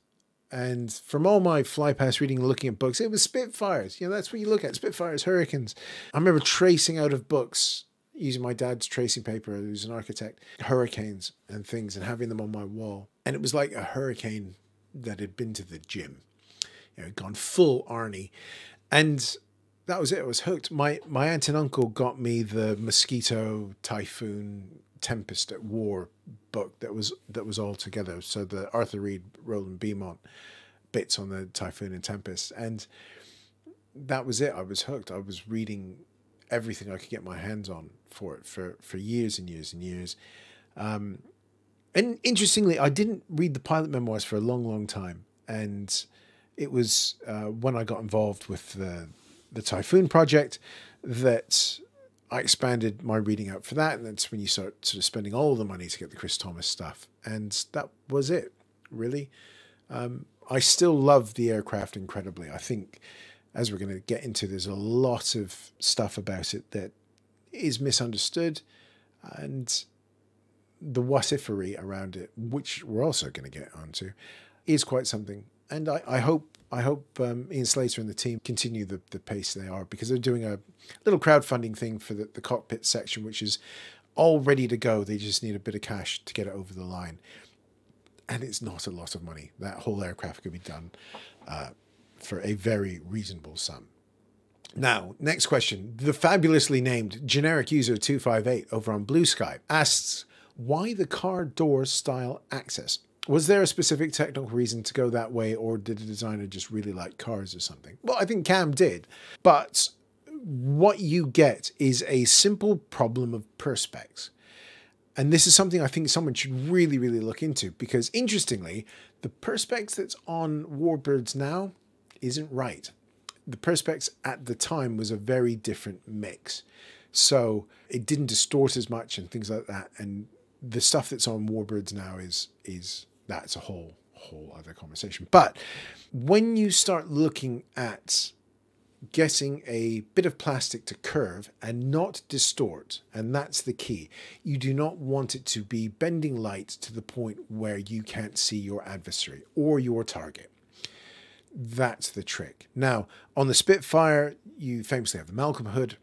and from all my fly past reading and looking at books, it was Spitfires. You know, that's what you look at: Spitfires, Hurricanes. I remember tracing out of books using my dad's tracing paper, who's an architect, hurricanes and things, and having them on my wall. And it was like a hurricane that had been to the gym. You know, gone full Arnie, and that was it. I was hooked. My my aunt and uncle got me the Mosquito, Typhoon, Tempest at War book that was that was all together. So the Arthur Reed, Roland Beaumont bits on the Typhoon and Tempest, and that was it. I was hooked. I was reading everything I could get my hands on for it for for years and years and years. Um, and interestingly, I didn't read the pilot memoirs for a long, long time, and it was uh, when I got involved with the. the Typhoon Project that I expanded my reading out for that. And that's when you start sort of spending all the money to get the Chris Thomas stuff. And that was it, really. Um, I still love the aircraft incredibly. I think, as we're going to get into, there's a lot of stuff about it that is misunderstood and the what-ifery around it, which we're also going to get onto, is quite something. And I, I hope I hope um, Ian Slater and the team continue the, the pace they are, because they're doing a little crowdfunding thing for the, the cockpit section, which is all ready to go. They just need a bit of cash to get it over the line. And it's not a lot of money. That whole aircraft could be done uh, for a very reasonable sum. Now, next question. The fabulously named generic user two five eight over on Blue Sky asks, why the car door style access? Was there a specific technical reason to go that way, or did the designer just really like cars or something? Well, I think Cam did, but what you get is a simple problem of perspex. And this is something I think someone should really, really look into, because interestingly, the perspex that's on Warbirds now isn't right. The perspex at the time was a very different mix. So it didn't distort as much and things like that. And the stuff that's on Warbirds now is, is, that's a whole whole other conversation. But when you start looking at getting a bit of plastic to curve and not distort, and that's the key, you do not want it to be bending light to the point where you can't see your adversary or your target. That's the trick. Now, on the Spitfire, you famously have the Malcolm hood,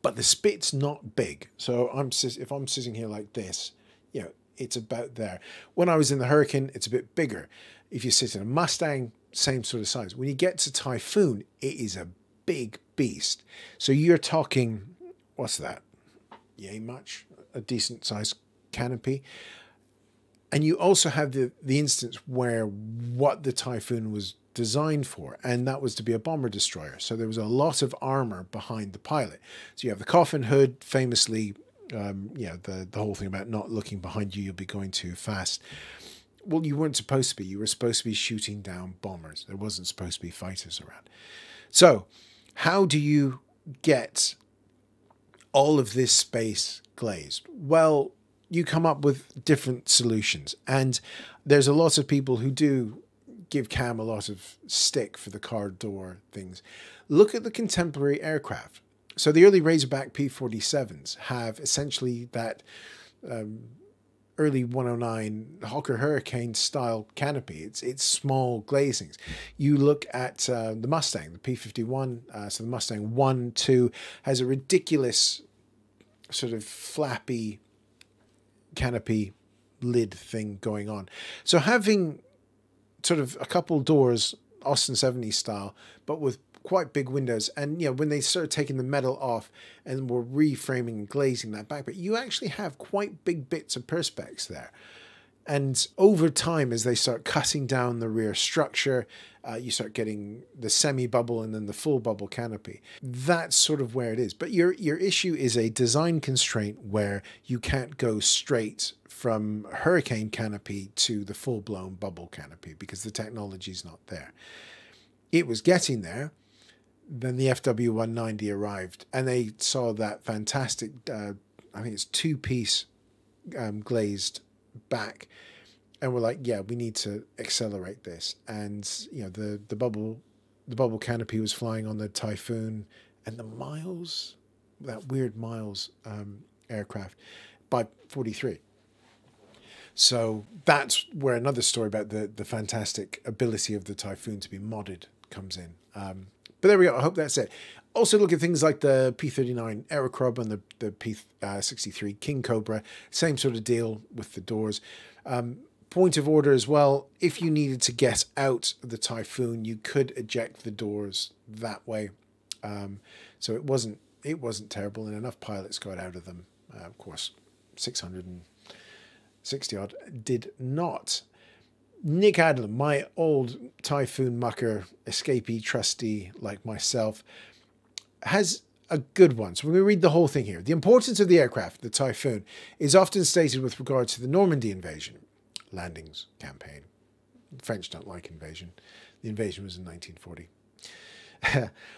but the Spit's not big. So I'm if I'm sitting here like this, you know, it's about there. When I was in the Hurricane, it's a bit bigger. If you sit in a Mustang, same sort of size. When you get to Typhoon, it is a big beast. So you're talking, what's that? Yay much, a decent sized canopy. And you also have the, the instance where what the Typhoon was designed for, and that was to be a bomber destroyer. So there was a lot of armor behind the pilot. So you have the coffin hood, famously, um, you know, the, the whole thing about not looking behind you, you'll be going too fast. Well, you weren't supposed to be. You were supposed to be shooting down bombers. There wasn't supposed to be fighters around. So how do you get all of this space glazed? Well, you come up with different solutions. And there's a lot of people who do give Cam a lot of stick for the car door things. Look at the contemporary aircraft. So the early Razorback P forty-sevens have essentially that um, early one oh nine Hawker Hurricane style canopy. It's, it's small glazings. You look at uh, the Mustang, the P fifty-one, uh, so the Mustang one, two has a ridiculous sort of flappy canopy lid thing going on. So having sort of a couple doors, Austin seventies style, but with quite big windows, and you know, when they started taking the metal off and were reframing and glazing that back, but you actually have quite big bits of perspex there. And over time, as they start cutting down the rear structure, uh, you start getting the semi-bubble and then the full bubble canopy. That's sort of where it is. But your, your issue is a design constraint where you can't go straight from hurricane canopy to the full-blown bubble canopy because the technology's not there. It was getting there. Then the F W one ninety arrived, and they saw that fantastic, uh, I think it's two-piece um, glazed back, and we're like, yeah, we need to accelerate this. And you know, the the bubble the bubble canopy was flying on the Typhoon and the Miles, that weird Miles um aircraft, by forty-three. So that's where another story about the the fantastic ability of the Typhoon to be modded comes in. Um but there we go. I hope that's it. Also look at things like the P thirty-nine Aerocrob and the, the P sixty-three uh, King Cobra. Same sort of deal with the doors. Um, point of order as well, if you needed to get out the Typhoon, you could eject the doors that way. Um, so it wasn't, it wasn't terrible, and enough pilots got out of them. Uh, of course, six hundred sixty odd did not. Nick Adlam, my old Typhoon mucker, escapee trustee like myself, has a good one. So we're going to read the whole thing here. The importance of the aircraft, the Typhoon, is often stated with regard to the Normandy invasion, landings campaign. The French don't like invasion. The invasion was in nineteen forty.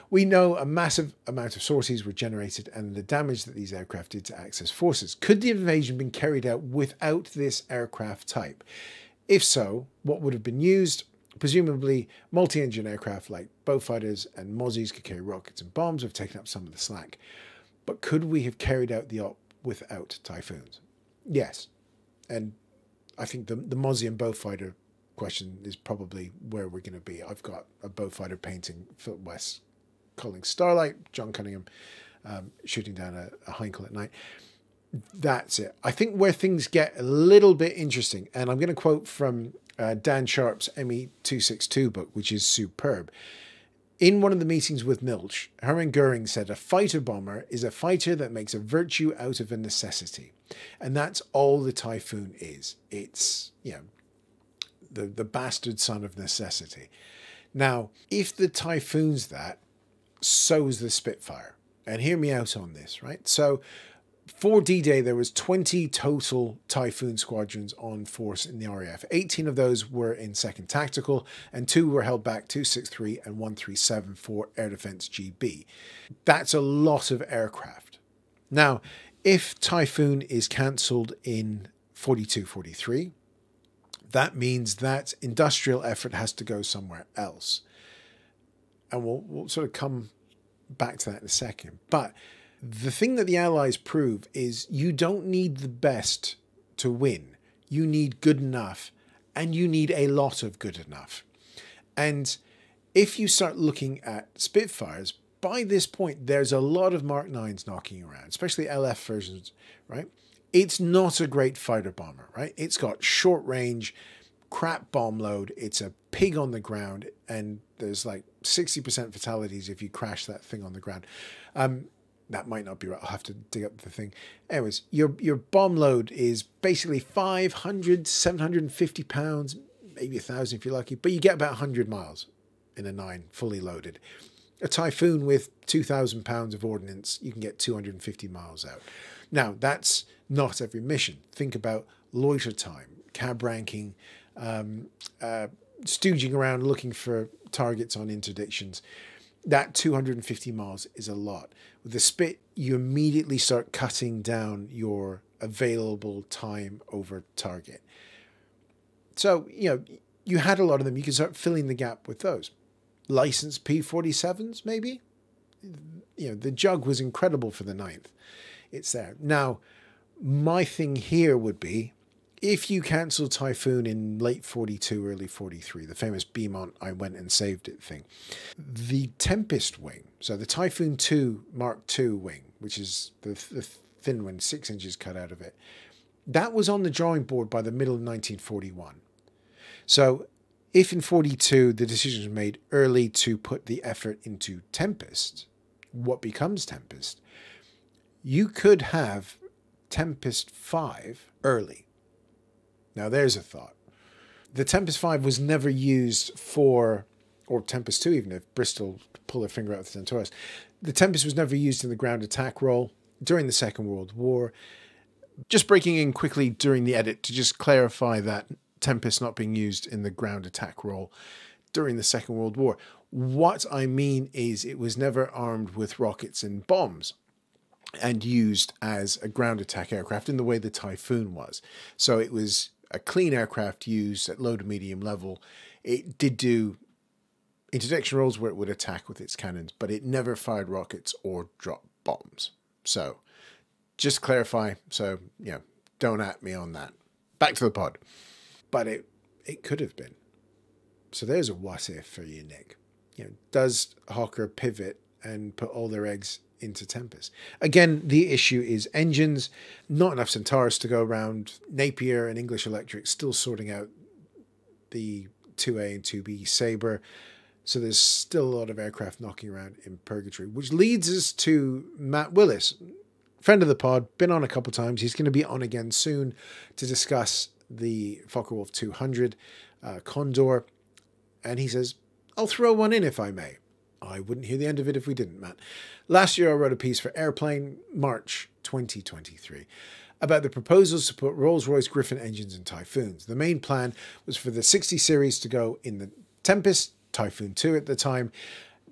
We know a massive amount of sorties were generated and the damage that these aircraft did to Axis forces. Could the invasion have been carried out without this aircraft type? If so, what would have been used? Presumably, multi-engine aircraft like Beaufighters and Mozzies could carry rockets and bombs, have taken up some of the slack. But could we have carried out the op without Typhoons? Yes. And I think the, the Mozzie and Beaufighter question is probably where we're going to be. I've got a Beaufighter painting, Philip West calling Starlight, John Cunningham um, shooting down a, a Heinkel at night. That's it. I think where things get a little bit interesting, and I'm going to quote from Uh, Dan Sharp's M E two sixty-two book, which is superb. In one of the meetings with Milch, Hermann Göring said, a fighter bomber is a fighter that makes a virtue out of a necessity. And that's all the Typhoon is. It's, you know, the, the bastard son of necessity. Now, if the Typhoon's that, so's the Spitfire. And hear me out on this, right? So for D-Day, there was twenty total Typhoon squadrons on force in the R A F. eighteen of those were in second Tactical, and two were held back, two sixty-three and one three seven for Air Defence G B. That's a lot of aircraft. Now, if Typhoon is cancelled in forty-two forty-three, that means that industrial effort has to go somewhere else. And we'll, we'll sort of come back to that in a second. But the thing that the Allies prove is you don't need the best to win. You need good enough, and you need a lot of good enough. And if you start looking at Spitfires, by this point, there's a lot of Mark nines knocking around, especially L F versions, right? It's not a great fighter bomber, right? It's got short range, crap bomb load. It's a pig on the ground, and there's like sixty percent fatalities if you crash that thing on the ground. Um, That might not be right. I'll have to dig up the thing. Anyways, your, your bomb load is basically five hundred, seven hundred fifty pounds, maybe one thousand if you're lucky, but you get about one hundred miles in a nine, fully loaded. A Typhoon with two thousand pounds of ordnance, you can get two hundred fifty miles out. Now, that's not every mission. Think about loiter time, cab ranking, um, uh, stooging around looking for targets on interdictions. That two hundred fifty miles is a lot. With the Spit, you immediately start cutting down your available time over target. So, you know, you had a lot of them. You can start filling the gap with those. Licensed P forty-sevens, maybe? You know, the jug was incredible for the ninth. It's there. Now, my thing here would be, if you cancel Typhoon in late forty-two, early forty-three, the famous Beaumont, I went and saved it thing, the Tempest wing, so the Typhoon two Mark two wing, which is the, the thin one, six inches cut out of it, that was on the drawing board by the middle of nineteen forty-one. So if in forty-two the decision was made early to put the effort into Tempest, what becomes Tempest, you could have Tempest five early. Now there's a thought. The Tempest five was never used for, or Tempest two even, if Bristol pull their finger out with the Centaurus. The Tempest was never used in the ground attack role during the Second World War. Just breaking in quickly during the edit to just clarify that Tempest not being used in the ground attack role during the Second World War. What I mean is it was never armed with rockets and bombs and used as a ground attack aircraft in the way the Typhoon was. So it was a clean aircraft used at low to medium level. It did do interdiction roles where it would attack with its cannons, but it never fired rockets or dropped bombs. So just clarify, so, you know, don't at me on that. Back to the pod. But it, it could have been. So there's a what if for you, Nick. You know, does Hawker pivot and put all their eggs into Tempest? Again, the issue is engines. Not enough Centaurus to go around. Napier and English Electric still sorting out the two A and two B Sabre. So there's still a lot of aircraft knocking around in purgatory, which leads us to Matt Willis, friend of the pod, been on a couple times. He's going to be on again soon to discuss the Focke-Wulf two hundred uh, Condor. And he says, I'll throw one in if I may. I wouldn't hear the end of it if we didn't, Matt. Last year, I wrote a piece for Airplane, March twenty twenty-three, about the proposals to put Rolls-Royce Griffon engines in Typhoons. The main plan was for the sixty series to go in the Tempest, Typhoon two at the time,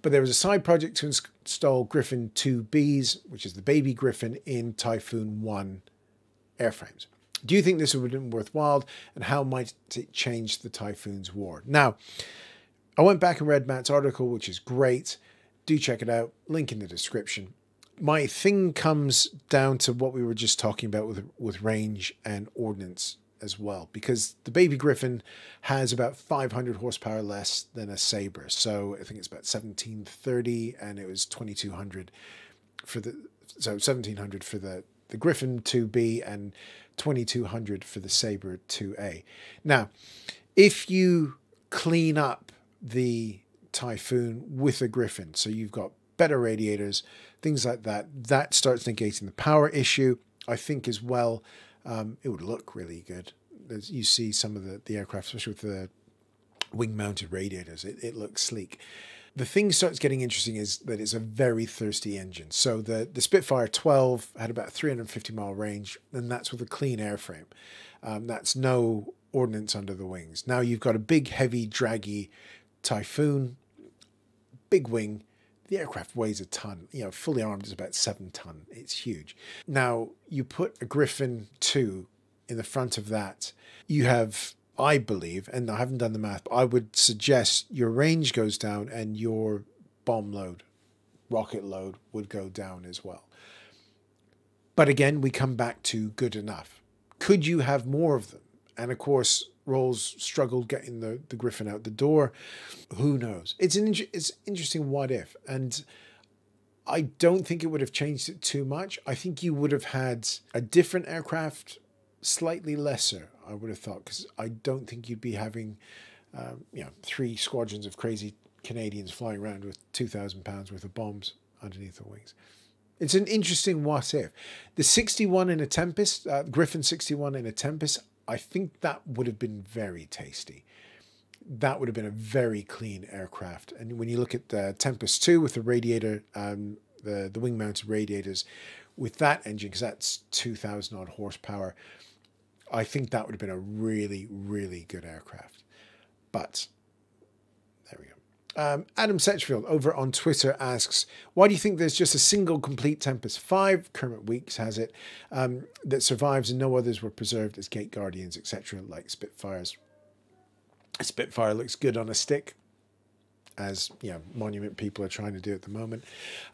but there was a side project to install Griffon two Bs, which is the baby Griffon, in Typhoon one airframes. Do you think this would have been worthwhile, and how might it change the Typhoon's war? Now, I went back and read Matt's article, which is great. Do check it out. Link in the description. My thing comes down to what we were just talking about with, with range and ordnance as well, because the baby Griffon has about five hundred horsepower less than a Sabre. So I think it's about seventeen thirty, and it was twenty-two hundred for the, so seventeen hundred for the, the Griffon two B and twenty-two hundred for the Sabre two A. Now, if you clean up the Typhoon with a Griffon, so you've got better radiators, things like that, that starts negating the power issue, I think, as well. Um, it would look really good. As you see some of the, the aircraft, especially with the wing-mounted radiators, it, it looks sleek. The thing starts getting interesting is that it's a very thirsty engine. So the, the Spitfire twelve had about three hundred fifty mile range, and that's with a clean airframe. Um, that's no ordnance under the wings. Now you've got a big, heavy, draggy Typhoon, big wing. The aircraft weighs a ton, you know, fully armed is about seven ton. It's huge. Now you put a Griffon two in the front of that. You have, I believe, and I haven't done the math, but I would suggest your range goes down and your bomb load, rocket load would go down as well. But again, we come back to good enough. Could you have more of them? And of course, Rolls struggled getting the, the Griffon out the door. Who knows? It's an it's interesting what if. And I don't think it would have changed it too much. I think you would have had a different aircraft, slightly lesser, I would have thought, because I don't think you'd be having um, you know, three squadrons of crazy Canadians flying around with two thousand pounds worth of bombs underneath the wings. It's an interesting what if. The sixty-one in a Tempest, uh, Griffon sixty-one in a Tempest, I think that would have been very tasty. That would have been a very clean aircraft. And when you look at the Tempest two with the radiator, um, the, the wing-mounted radiators, with that engine, because that's two thousand odd horsepower, I think that would have been a really, really good aircraft. But there we go. Um, Adam Setchfield over on Twitter asks, why do you think there's just a single complete Tempest five, Kermit Weeks has it, um, that survives and no others were preserved as Gate Guardians, et cetera, like Spitfires? A Spitfire looks good on a stick, as, you know, Monument people are trying to do at the moment.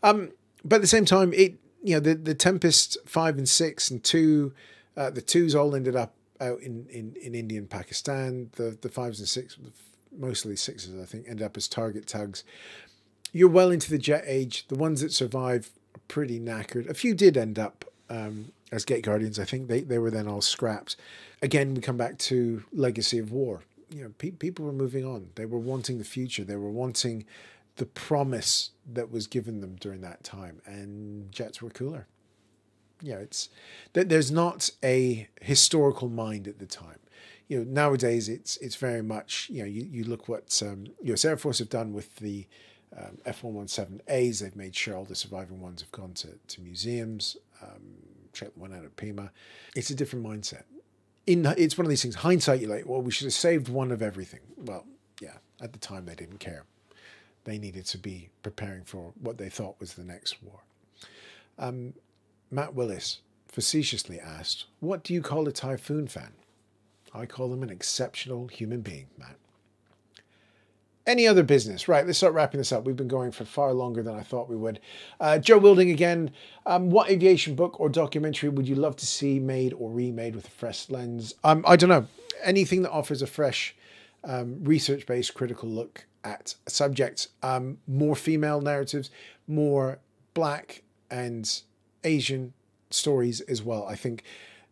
Um, but at the same time, it, you know, the, the Tempest five and six and two, uh, the twos all ended up out in, in, in India and Pakistan, the, the fives and six... mostly sixes, I think, end up as target tugs. You're well into the jet age. The ones that survive are pretty knackered. A few did end up um, as Gate Guardians, I think they, they were then all scrapped. Again, we come back to legacy of war. You know, pe people were moving on. They were wanting the future. They were wanting the promise that was given them during that time. And jets were cooler. Yeah, it's that there's not a historical mind at the time. You know, nowadays it's it's very much, you know, you, you look what um, U S Air Force have done with the um, F one seventeen A's. They've made sure all the surviving ones have gone to, to museums. Um, check one out at Pima. It's a different mindset. In it's one of these things. Hindsight, you're like, well, we should have saved one of everything. Well, yeah, at the time they didn't care. They needed to be preparing for what they thought was the next war. Um, Matt Willis facetiously asked, what do you call a Typhoon fan? I call them an exceptional human being, Matt. Any other business? Right, let's start wrapping this up. We've been going for far longer than I thought we would. Uh, Joe Wilding again. Um, what aviation book or documentary would you love to see made or remade with a fresh lens? Um, I don't know. Anything that offers a fresh, um, research-based critical look at a subject. Um, more female narratives, more black and Asian stories as well. I think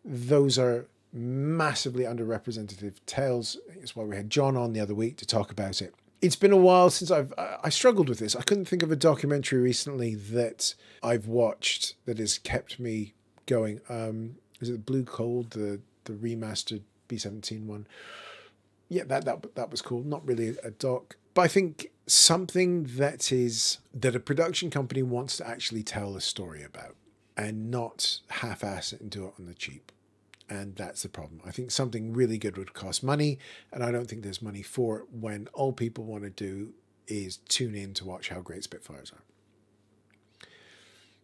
those are massively underrepresentative tales. It's why we had John on the other week to talk about it. It's been a while since I've I struggled with this. I couldn't think of a documentary recently that I've watched that has kept me going. Um, is it Blue Cold, the the remastered B seventeen one? Yeah, that that that was cool. Not really a doc, but I think something that is that a production company wants to actually tell a story about and not half-ass it and do it on the cheap. And that's the problem. I think something really good would cost money, and I don't think there's money for it when all people want to do is tune in to watch how great Spitfires are.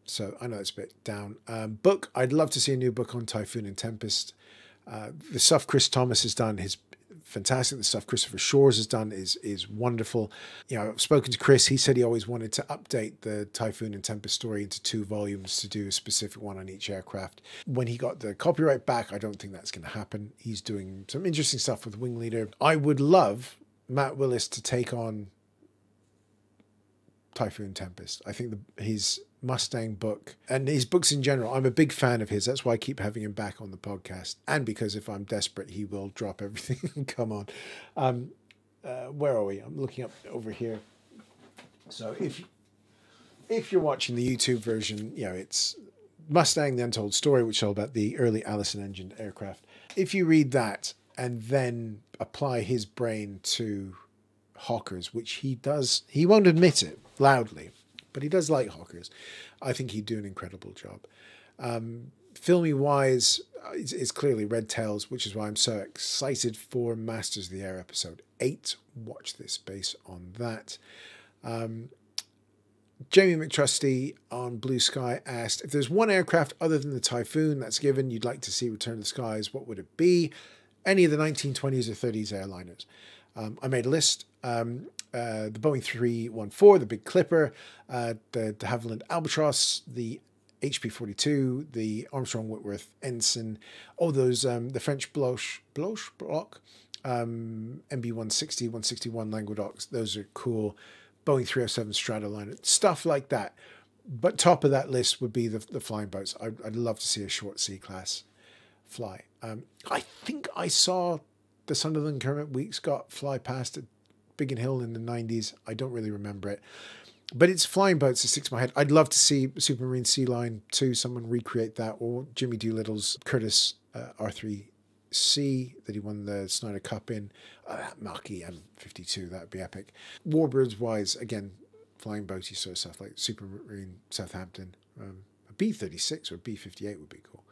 So I know it's a bit down. Um, book, I'd love to see a new book on Typhoon and Tempest. Uh, the stuff Chris Thomas has done is fantastic. The stuff Christopher Shores has done is is wonderful. You know, I've spoken to Chris. He said he always wanted to update the Typhoon and Tempest story into two volumes to do a specific one on each aircraft. When he got the copyright back, I don't think that's going to happen. He's doing some interesting stuff with Wingleader. I would love Matt Willis to take on Typhoon Tempest. I think the, his Mustang book and his books in general, I'm a big fan of his. That's why I keep having him back on the podcast. And because if I'm desperate, he will drop everything and come on. Um, uh, where are we? I'm looking up over here. So if, if you're watching the YouTube version, you know, it's Mustang, The Untold Story, which is all about the early Allison engined aircraft. If you read that and then apply his brain to Hawkers, which he does, he won't admit it loudly, but he does like Hawkers. I think he'd do an incredible job. Um, filmy wise, it's, it's clearly Red Tails, which is why I'm so excited for Masters of the Air episode eight. Watch this space on that. Um, Jamie McTrusty on Blue Sky asked, if there's one aircraft other than the Typhoon that's given you'd like to see return to the skies, what would it be? Any of the nineteen twenties or thirties airliners. Um, I made a list. Um, uh, the Boeing three one four, the Big Clipper, uh, the de Havilland Albatross, the H P forty-two, the Armstrong Whitworth Ensign, all those, um, the French Bloch, Bloch Block, um, M B one sixty, one sixty-one Languedocs. Those are cool. Boeing three oh seven Stratoliner, stuff like that. But top of that list would be the, the flying boats. I'd, I'd love to see a short C-class fly. Um, I think I saw the Sunderland Kermit Weeks got fly past at Biggin Hill in the nineties. I don't really remember it, but it's flying boats that sticks in my head. I'd love to see Supermarine Sea Lion two, someone recreate that, or Jimmy Doolittle's Curtiss uh, R three C that he won the Snyder Cup in. Uh, that Marquis M fifty-two, that'd be epic. Warbirds wise, again, flying boaty sort of stuff like Supermarine Southampton. Um, a B thirty-six or a B fifty-eight would be cool.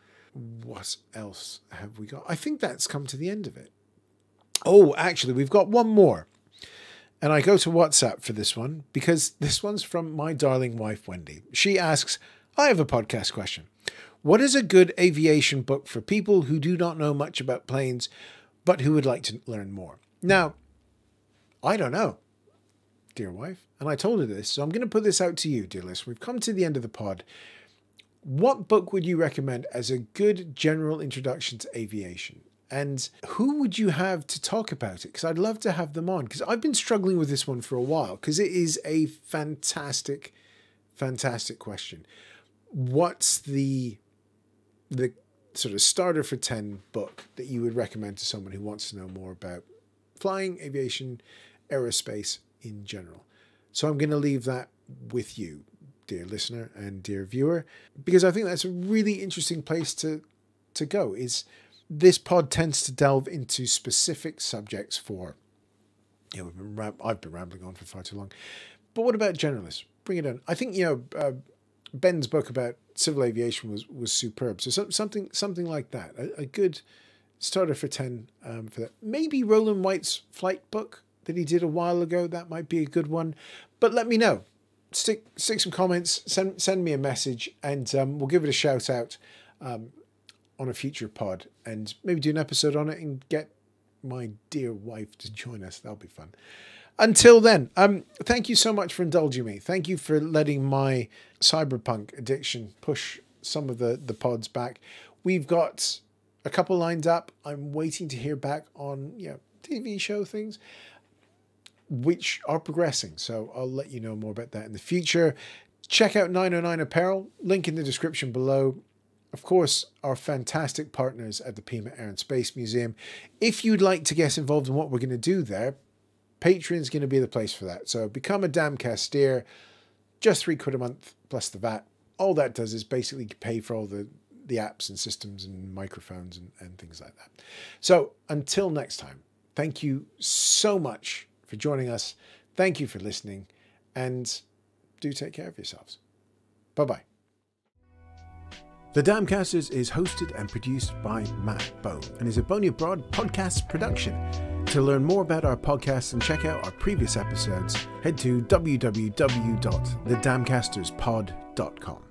What else have we got? I think that's come to the end of it. Oh, actually, we've got one more. And I go to WhatsApp for this one because this one's from my darling wife, Wendy. She asks, I have a podcast question. What is a good aviation book for people who do not know much about planes, but who would like to learn more? Now, I don't know, dear wife. And I told her this, so I'm going to put this out to you, dear listener. We've come to the end of the pod. What book would you recommend as a good general introduction to aviation? And who would you have to talk about it? Because I'd love to have them on. Because I've been struggling with this one for a while. Because it is a fantastic, fantastic question. What's the the sort of starter for ten book that you would recommend to someone who wants to know more about flying, aviation, aerospace in general. So I'm going to leave that with you, dear listener and dear viewer, because I think that's a really interesting place to to go. Is this pod tends to delve into specific subjects for, you know, we've been ram I've been rambling on for far too long. But what about generalists? Bring it on. I think, you know, uh, Ben's book about civil aviation was was superb. So, so something something like that, a, a good starter for ten um, for that. Maybe Roland White's flight book that he did a while ago, that might be a good one. But let me know. Stick stick some comments. Send send me a message, and um, we'll give it a shout out um, on a future pod, and maybe do an episode on it and get my dear wife to join us. That'll be fun. Until then, um, thank you so much for indulging me. Thank you for letting my cyberpunk addiction push some of the, the pods back. We've got a couple lined up. I'm waiting to hear back on, you know, T V show things, which are progressing. So I'll let you know more about that in the future. Check out nine oh nine Apparel. Link in the description below. Of course, our fantastic partners at the Pima Air and Space Museum. If you'd like to get involved in what we're going to do there, Patreon's going to be the place for that. So become a Damcaster, just three quid a month plus the V A T. All that does is basically pay for all the, the apps and systems and microphones and, and things like that. So until next time, thank you so much for joining us. Thank you for listening, and do take care of yourselves. Bye-bye. The Damcasters is hosted and produced by Matt Bone and is a Boney Abroad podcast production. To learn more about our podcast and check out our previous episodes, head to w w w dot the damcasters pod dot com.